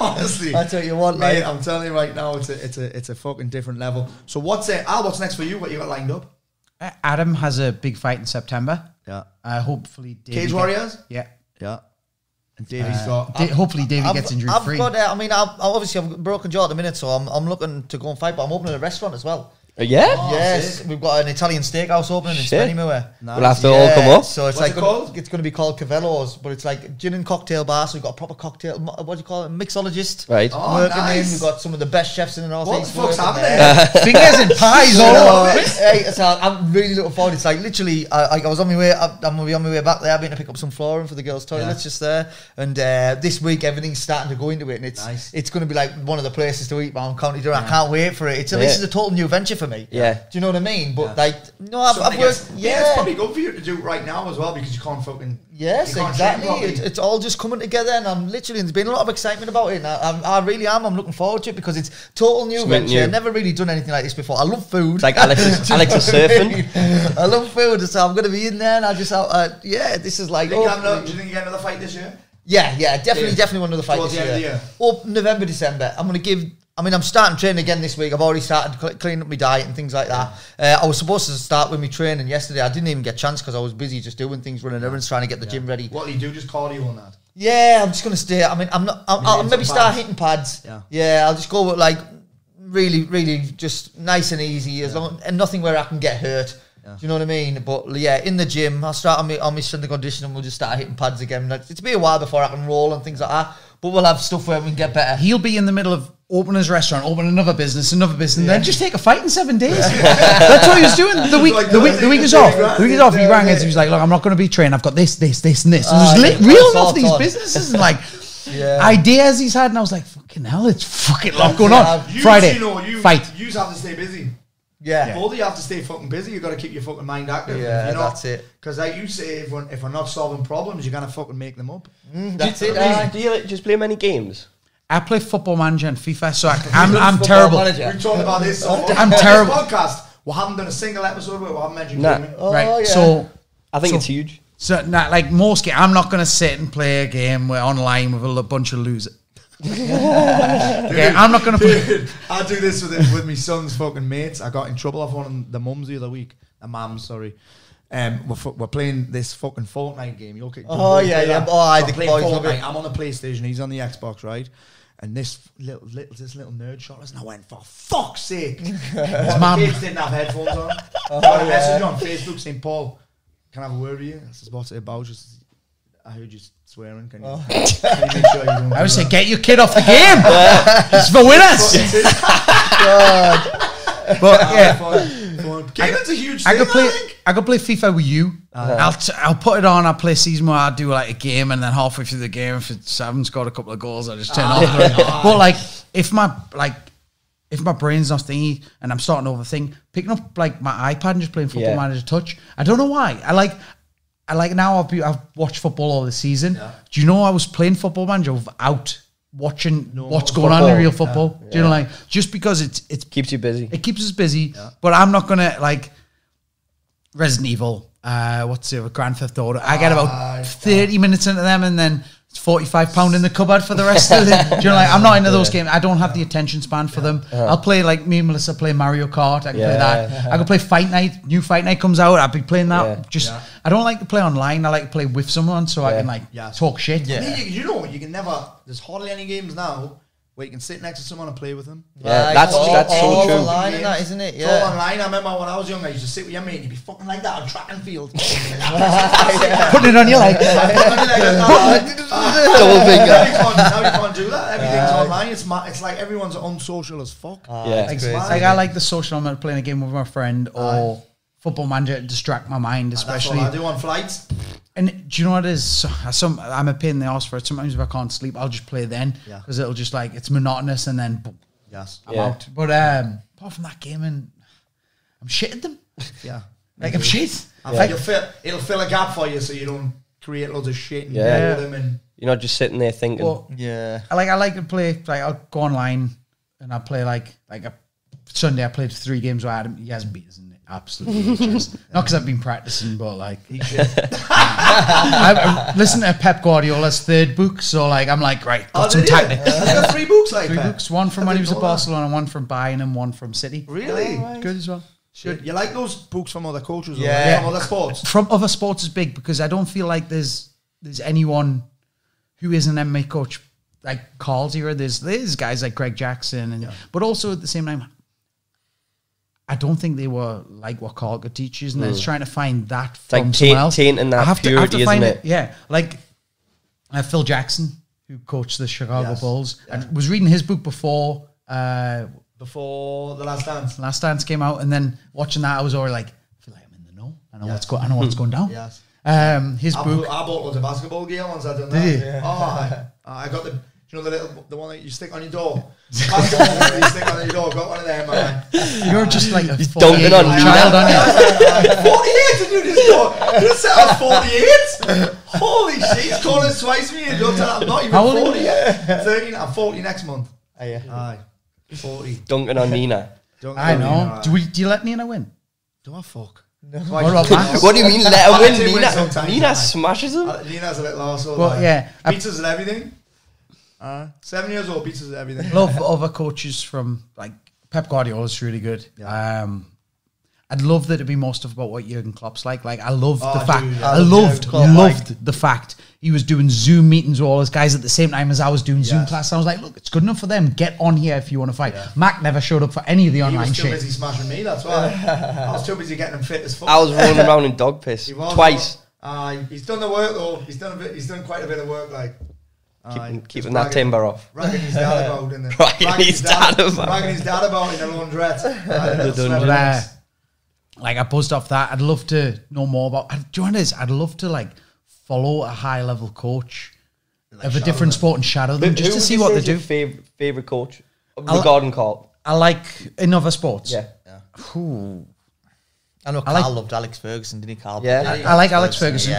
Honestly. That's what you want, mate. Like. I'm telling you right now, it's a fucking different level. So what's next for you? What you got lined up? Adam has a big fight in September. Yeah. Hopefully Davey Cage Warriors? Yeah. And Davey's got hopefully Davey gets injury free. I mean, obviously I've got a broken jaw at the minute, so I'm looking to go and fight, but I'm opening a restaurant as well. Yes, we've got an Italian steakhouse opening in Spennymoor. Nice. We'll have to all come up. So it's going to be called Cavello's, but it's like gin and cocktail bar. So we've got a proper cocktail. What do you call it? A mixologist. Right. Oh, working in. We've got some of the best chefs in the north. What the fuck's happening? Fingers and pies all over. Hey, so I'm really looking forward. It's like literally, I was on my way. I'm gonna be on my way back there. I've been to pick up some flooring for the girls' toilets just there. And this week everything's starting to go into it, and it's going to be like one of the places to eat around County Durham. I can't wait for it. This is a total new venture for me. Yeah. Do you know what I mean? But I've worked. It's probably good for you to do it right now as well because you can't fucking. Yes, exactly. It's all just coming together, and I'm literally. There's been a lot of excitement about it. And I really am. I'm looking forward to it because it's total new venture. I've never really done anything like this before. I love food. It's like Alex is surfing. I love food, so I'm going to be in there, and I just this is like. Do you think you get another fight this year? Yeah, definitely want another fight this year. Or November, December. I'm going to give. I mean, I'm starting training again this week. I've already started cleaning up my diet and things like that. I was supposed to start with my training yesterday. I didn't even get a chance because I was busy just doing things, running errands, trying to get the gym ready. What do you do? Just cardio on that? Yeah, I'm just going to stay. I mean, I'll maybe start hitting pads. Yeah, I'll just go with like really, really just nice and easy as long and nothing where I can get hurt. Do you know what I mean? But yeah, in the gym, I'll start on my strength and conditioning. We'll just start hitting pads again. Like, it'll be a while before I can roll and things like that. But we'll have stuff where we can get better. He'll be in the middle of opening his restaurant, opening another business, and then just take a fight in 7 days. That's what he was doing. The week is off. The week is off. He rang us. He was like, "Look, I'm not going to be trained. I've got this, this, this, and this." And there's real enough these businesses and like ideas he's had, and I was like, "Fucking hell, it's fucking lot going on." Friday, fight. You have to stay busy. Yeah. Although you have to stay fucking busy, you've got to keep your fucking mind active. Yeah, that's it. Because like you say, if we're not solving problems, you're going to fucking make them up. That's it. Do you just play many games? I play Football Manager and FIFA, so I'm terrible. Manager. We talked about this I'm terrible. This podcast, we haven't done a single episode where we haven't mentioned gaming. So I think it's huge. So like most games, I'm not going to sit and play a game where online with a bunch of losers. I'm not going to play. I do this with my son's fucking mates. I got in trouble off one of the mums the other week. The mums, sorry. We're playing this fucking Fortnite game. You'll get I'm on the PlayStation. He's on the Xbox, right? And this little nerd shot us, and I went, for fuck's sake! His mum didn't have headphones on. I got a message on Facebook saying, "Paul, can I have a word with you?" I says, "What's it about?" I heard you swearing. Can you make sure you don't? I would say, "Get your kid off the game. It's for winners." But gaming's a huge thing. I could play FIFA with you. I'll put it on. I'll play season where I do like a game, and then halfway through the game, if I haven't scored a couple of goals, I just turn off. But like, if my like if my brain's not thingy and I'm starting to overthink, picking up like my iPad and just playing Football Manager Touch. I don't know why. I like now I've watched football all the season. Yeah. Do you know I was playing Football Manager without watching what's going on in real football? Yeah. Do you know, like, just because it keeps you busy. It keeps us busy. Yeah. But I'm not gonna like Resident Evil, what's it, Grand Theft Auto. I get about 30 minutes into them and then £45 in the cupboard for the rest of the day. You know, like, I'm not into those games. I don't have the attention span for them. I'll play, like, me and Melissa play Mario Kart. I can play that. I can play Fight Night. New Fight Night comes out. I'll be playing that. I don't like to play online. I like to play with someone so I can, like, talk shit. Yeah. I mean, you know, you can never, there's hardly any games now where you can sit next to someone and play with them. Yeah, like, that's so true. Online, that, isn't it? Yeah. It's all online. I remember when I was young, I used to sit with your mate and you'd be fucking like that on track and field. Putting it on your leg. Double finger. Now you can't do that. Everything's online. It's like everyone's on social as fuck. It's crazy. Like, I like the social element of playing a game with my friend or Football Manager to distract my mind, especially. That's what I do on flights. And do you know what it is? I'm a pain in the arse for it. Sometimes if I can't sleep, I'll just play then. Because it'll just, like, it's monotonous and then boom, I'm out. But apart from that gaming, I'm shit at them. Like, I'm shit. Like, it'll fill a gap for you so you don't create loads of shit and with them. And you're not just sitting there thinking. Well, I like to play, like, I'll go online and I'll play, like a Sunday I played 3 games where he hasn't beat us in it. Absolutely. Not because I've been practicing, but like, I listened to Pep Guardiola's 3rd book, so like, I'm like, right, got some tactics. He's got 3 books, like 3 that. Books, one from when he was at Barcelona, one from Bayern, and one from City. Really? Oh, right. Good as well. Good. You like those books from other cultures? Yeah. From other sports? From other sports is big, because I don't feel like there's anyone who is an MMA coach, like Carl's era. There's guys like Greg Jackson, and but also at the same time, I don't think they were like what Carl could teach you, and it's trying to find that from someone else. And that purity, isn't it? Yeah, like Phil Jackson, who coached the Chicago Bulls, and was reading his book before the Last Dance. Last Dance came out, and then watching that, I was already like, I feel like I'm in the know. I know what's going down. His book. I bought loads of basketball gear once. I did that. I got the. You know the one that you stick on your door? You stick on your door, got one of them, man. You're just like a 48 on child, aren't you? 48, and you just go, you said I was 48? Holy shit, he's calling twice me, and you're telling I'm not even 40 yet. 13, I'm 40 next month. Oh, yeah. Aye, 40. Dunking on Nina. I know. Do you let Nina win? Do I fuck? No. What do you mean, let her win? Nina smashes him? Nina's a little arsehole. Well, pizzas and everything. 7 years old, beats us at everything. Love other coaches from, like, Pep Guardiola's really good. Yeah. I'd love there to be more stuff about what Jurgen Klopp's like. Like, I loved the fact, I loved the fact he was doing Zoom meetings with all his guys at the same time as I was doing Zoom class. I was like, look, it's good enough for them. Get on here if you want to fight. Yeah. Mac never showed up for any of the online shit. He was too busy smashing me, that's why. I was too busy getting him fit as fuck. I was running around in dog piss twice. He's done the work, though. He's done quite a bit of work, like. Keeping that timber off. Ragging his dad about in the laundrette. Like, I buzzed off that. I'd love to know more about. Do you know what it is? I'd love to, like, follow a high level coach of a different sport and shadow them just to see what they do. Favorite coach regarding Carl? I like in other sports. I know Carl loved Alex Ferguson, didn't he? Carl. Yeah, I like Alex Ferguson.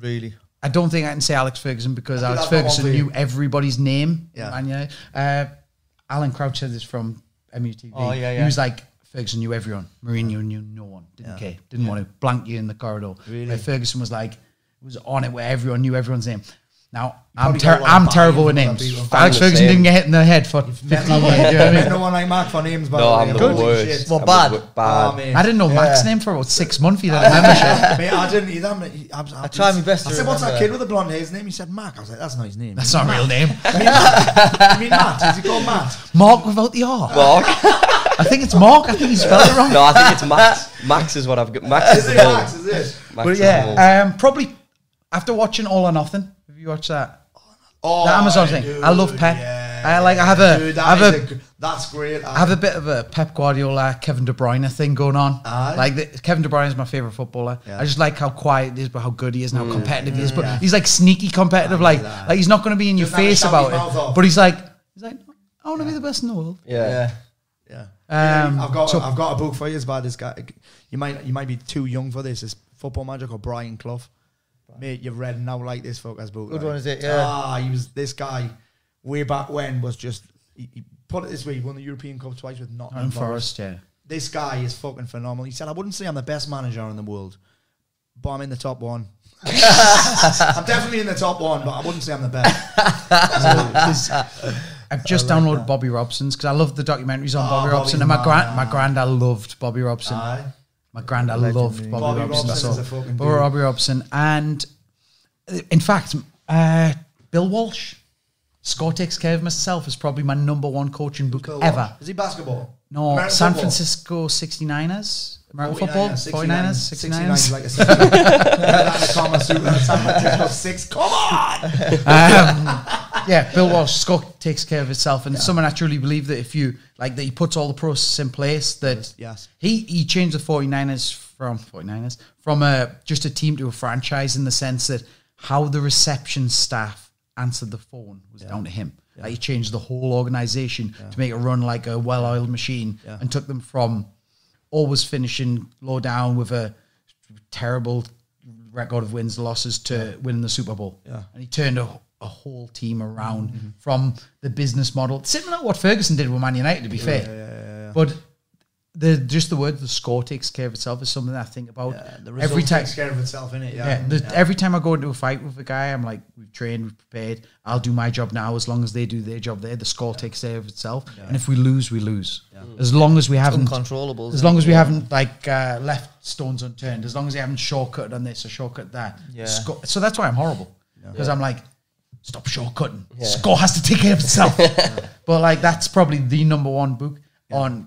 Really. I don't think I can say Alex Ferguson because Alex Ferguson knew everybody's name. Alan Crouch said this from MUTV. He was like, Ferguson knew everyone. Mourinho knew no one. Didn't care. Didn't want to blank you in the corridor. Really? Where Ferguson was like, was on it where everyone knew everyone's name. Now, I'm terrible with names. Alex Ferguson didn't get hit in the head for 15 years. No one like Mark for names, by the way. No, I'm the worst. Well, bad. I didn't know Mark's name for about 6 months. He didn't remember shit. Mate, I didn't either. I tried my best to remember. I said, what's that kid with the blonde hair's name? He said, Mark. I was like, that's not his name. That's not a real name. You mean Matt? Is he called Matt? Mark without the R. Mark. I think it's Mark. I think he spelled it wrong. No, I think it's Max. Max is what I've got. Max is the name. Max is it? But yeah, probably after watching All or Nothing. You watch that? The Amazon thing. Dude, I love Pep. That's great. I have a bit of a Pep Guardiola, Kevin De Bruyne thing going on. Kevin De Bruyne is my favorite footballer. I just like how quiet he is, but how good he is, and how competitive he is. But he's like sneaky competitive. Like he's not going to be in your face about it. But he's like, I want to be the best in the world. Yeah, yeah. I've got a book for you. It's about this guy. You might be too young for this. It's Football Manager, or Brian Clough. Mate, you've read now like this fucker's book. Good one, is it? Yeah. He was this guy way back when was just. He put it this way: he won the European Cup twice with Nottingham Forest. Yeah. This guy is fucking phenomenal. He said, "I wouldn't say I'm the best manager in the world, but I'm in the top one." I'm definitely in the top one, but I wouldn't say I'm the best. I've just downloaded Bobby Robson's because I love the documentaries on Bobby Robson. And my granda loved Bobby Robson. My granda loved Bobby Robson. Bobby Robson, and in fact, Bill Walsh. Score Takes Care of Myself is probably my #1 coaching book ever. Is he basketball? No, American San football. Francisco 69ers. American football? 69ers. 69ers. Like a 69. Come on! Yeah, Bill Walsh, Score Takes Care of Itself. And someone I truly believe that if you, like, that he puts all the process in place, that he changed the 49ers from just a team to a franchise in the sense that how the reception staff answered the phone was down to him. Like he changed the whole organization to make it run like a well-oiled machine and took them from always finishing low down with a terrible record of wins and losses to winning the Super Bowl. Yeah. And he turned a whole team around from the business model. Similar to what Ferguson did with Man United, to be fair. But just the word "the score takes care of itself" is something I think about the result every time. Takes care of itself, innit? Yeah. Every time I go into a fight with a guy, I'm like, "We've trained, we've prepared. I'll do my job now. As long as they do their job, there, the score takes care of itself. Yeah. And if we lose, we lose. Yeah. As long as we haven't uncontrollables. As long as we haven't like left stones unturned. As long as they haven't shortcut on this or shortcut that. Yeah. So that's why I'm horrible because I'm like, stop shortcutting. Yeah. Score has to take care of itself. But like that's probably the #1 book on.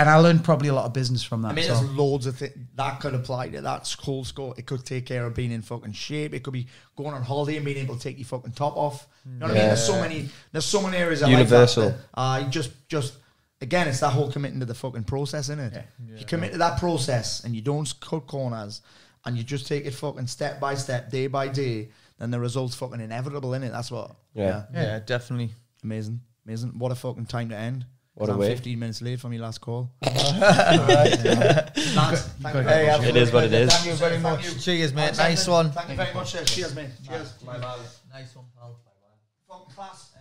And I learned probably a lot of business from that. I mean, there's loads of things that could apply to that whole score. It could take care of being in fucking shape. It could be going on holiday and being able to take your fucking top off. You know what I mean? There's so many areas. Universal. Like that, just again, it's that whole committing to the fucking process, isn't it? Yeah. Yeah. You commit to that process and you don't cut corners and you just take it fucking step by step, day by day, then the result's fucking inevitable, isn't it? That's what. Yeah. Yeah, yeah, definitely. Amazing, amazing. What a fucking time to end. I'm 15 minutes late from your last call. All right, it is what it is. Thank you very much. Cheers, mate. Nice one. Thank you very much. Cheers, mate. Cheers. Nice one, pal. Class.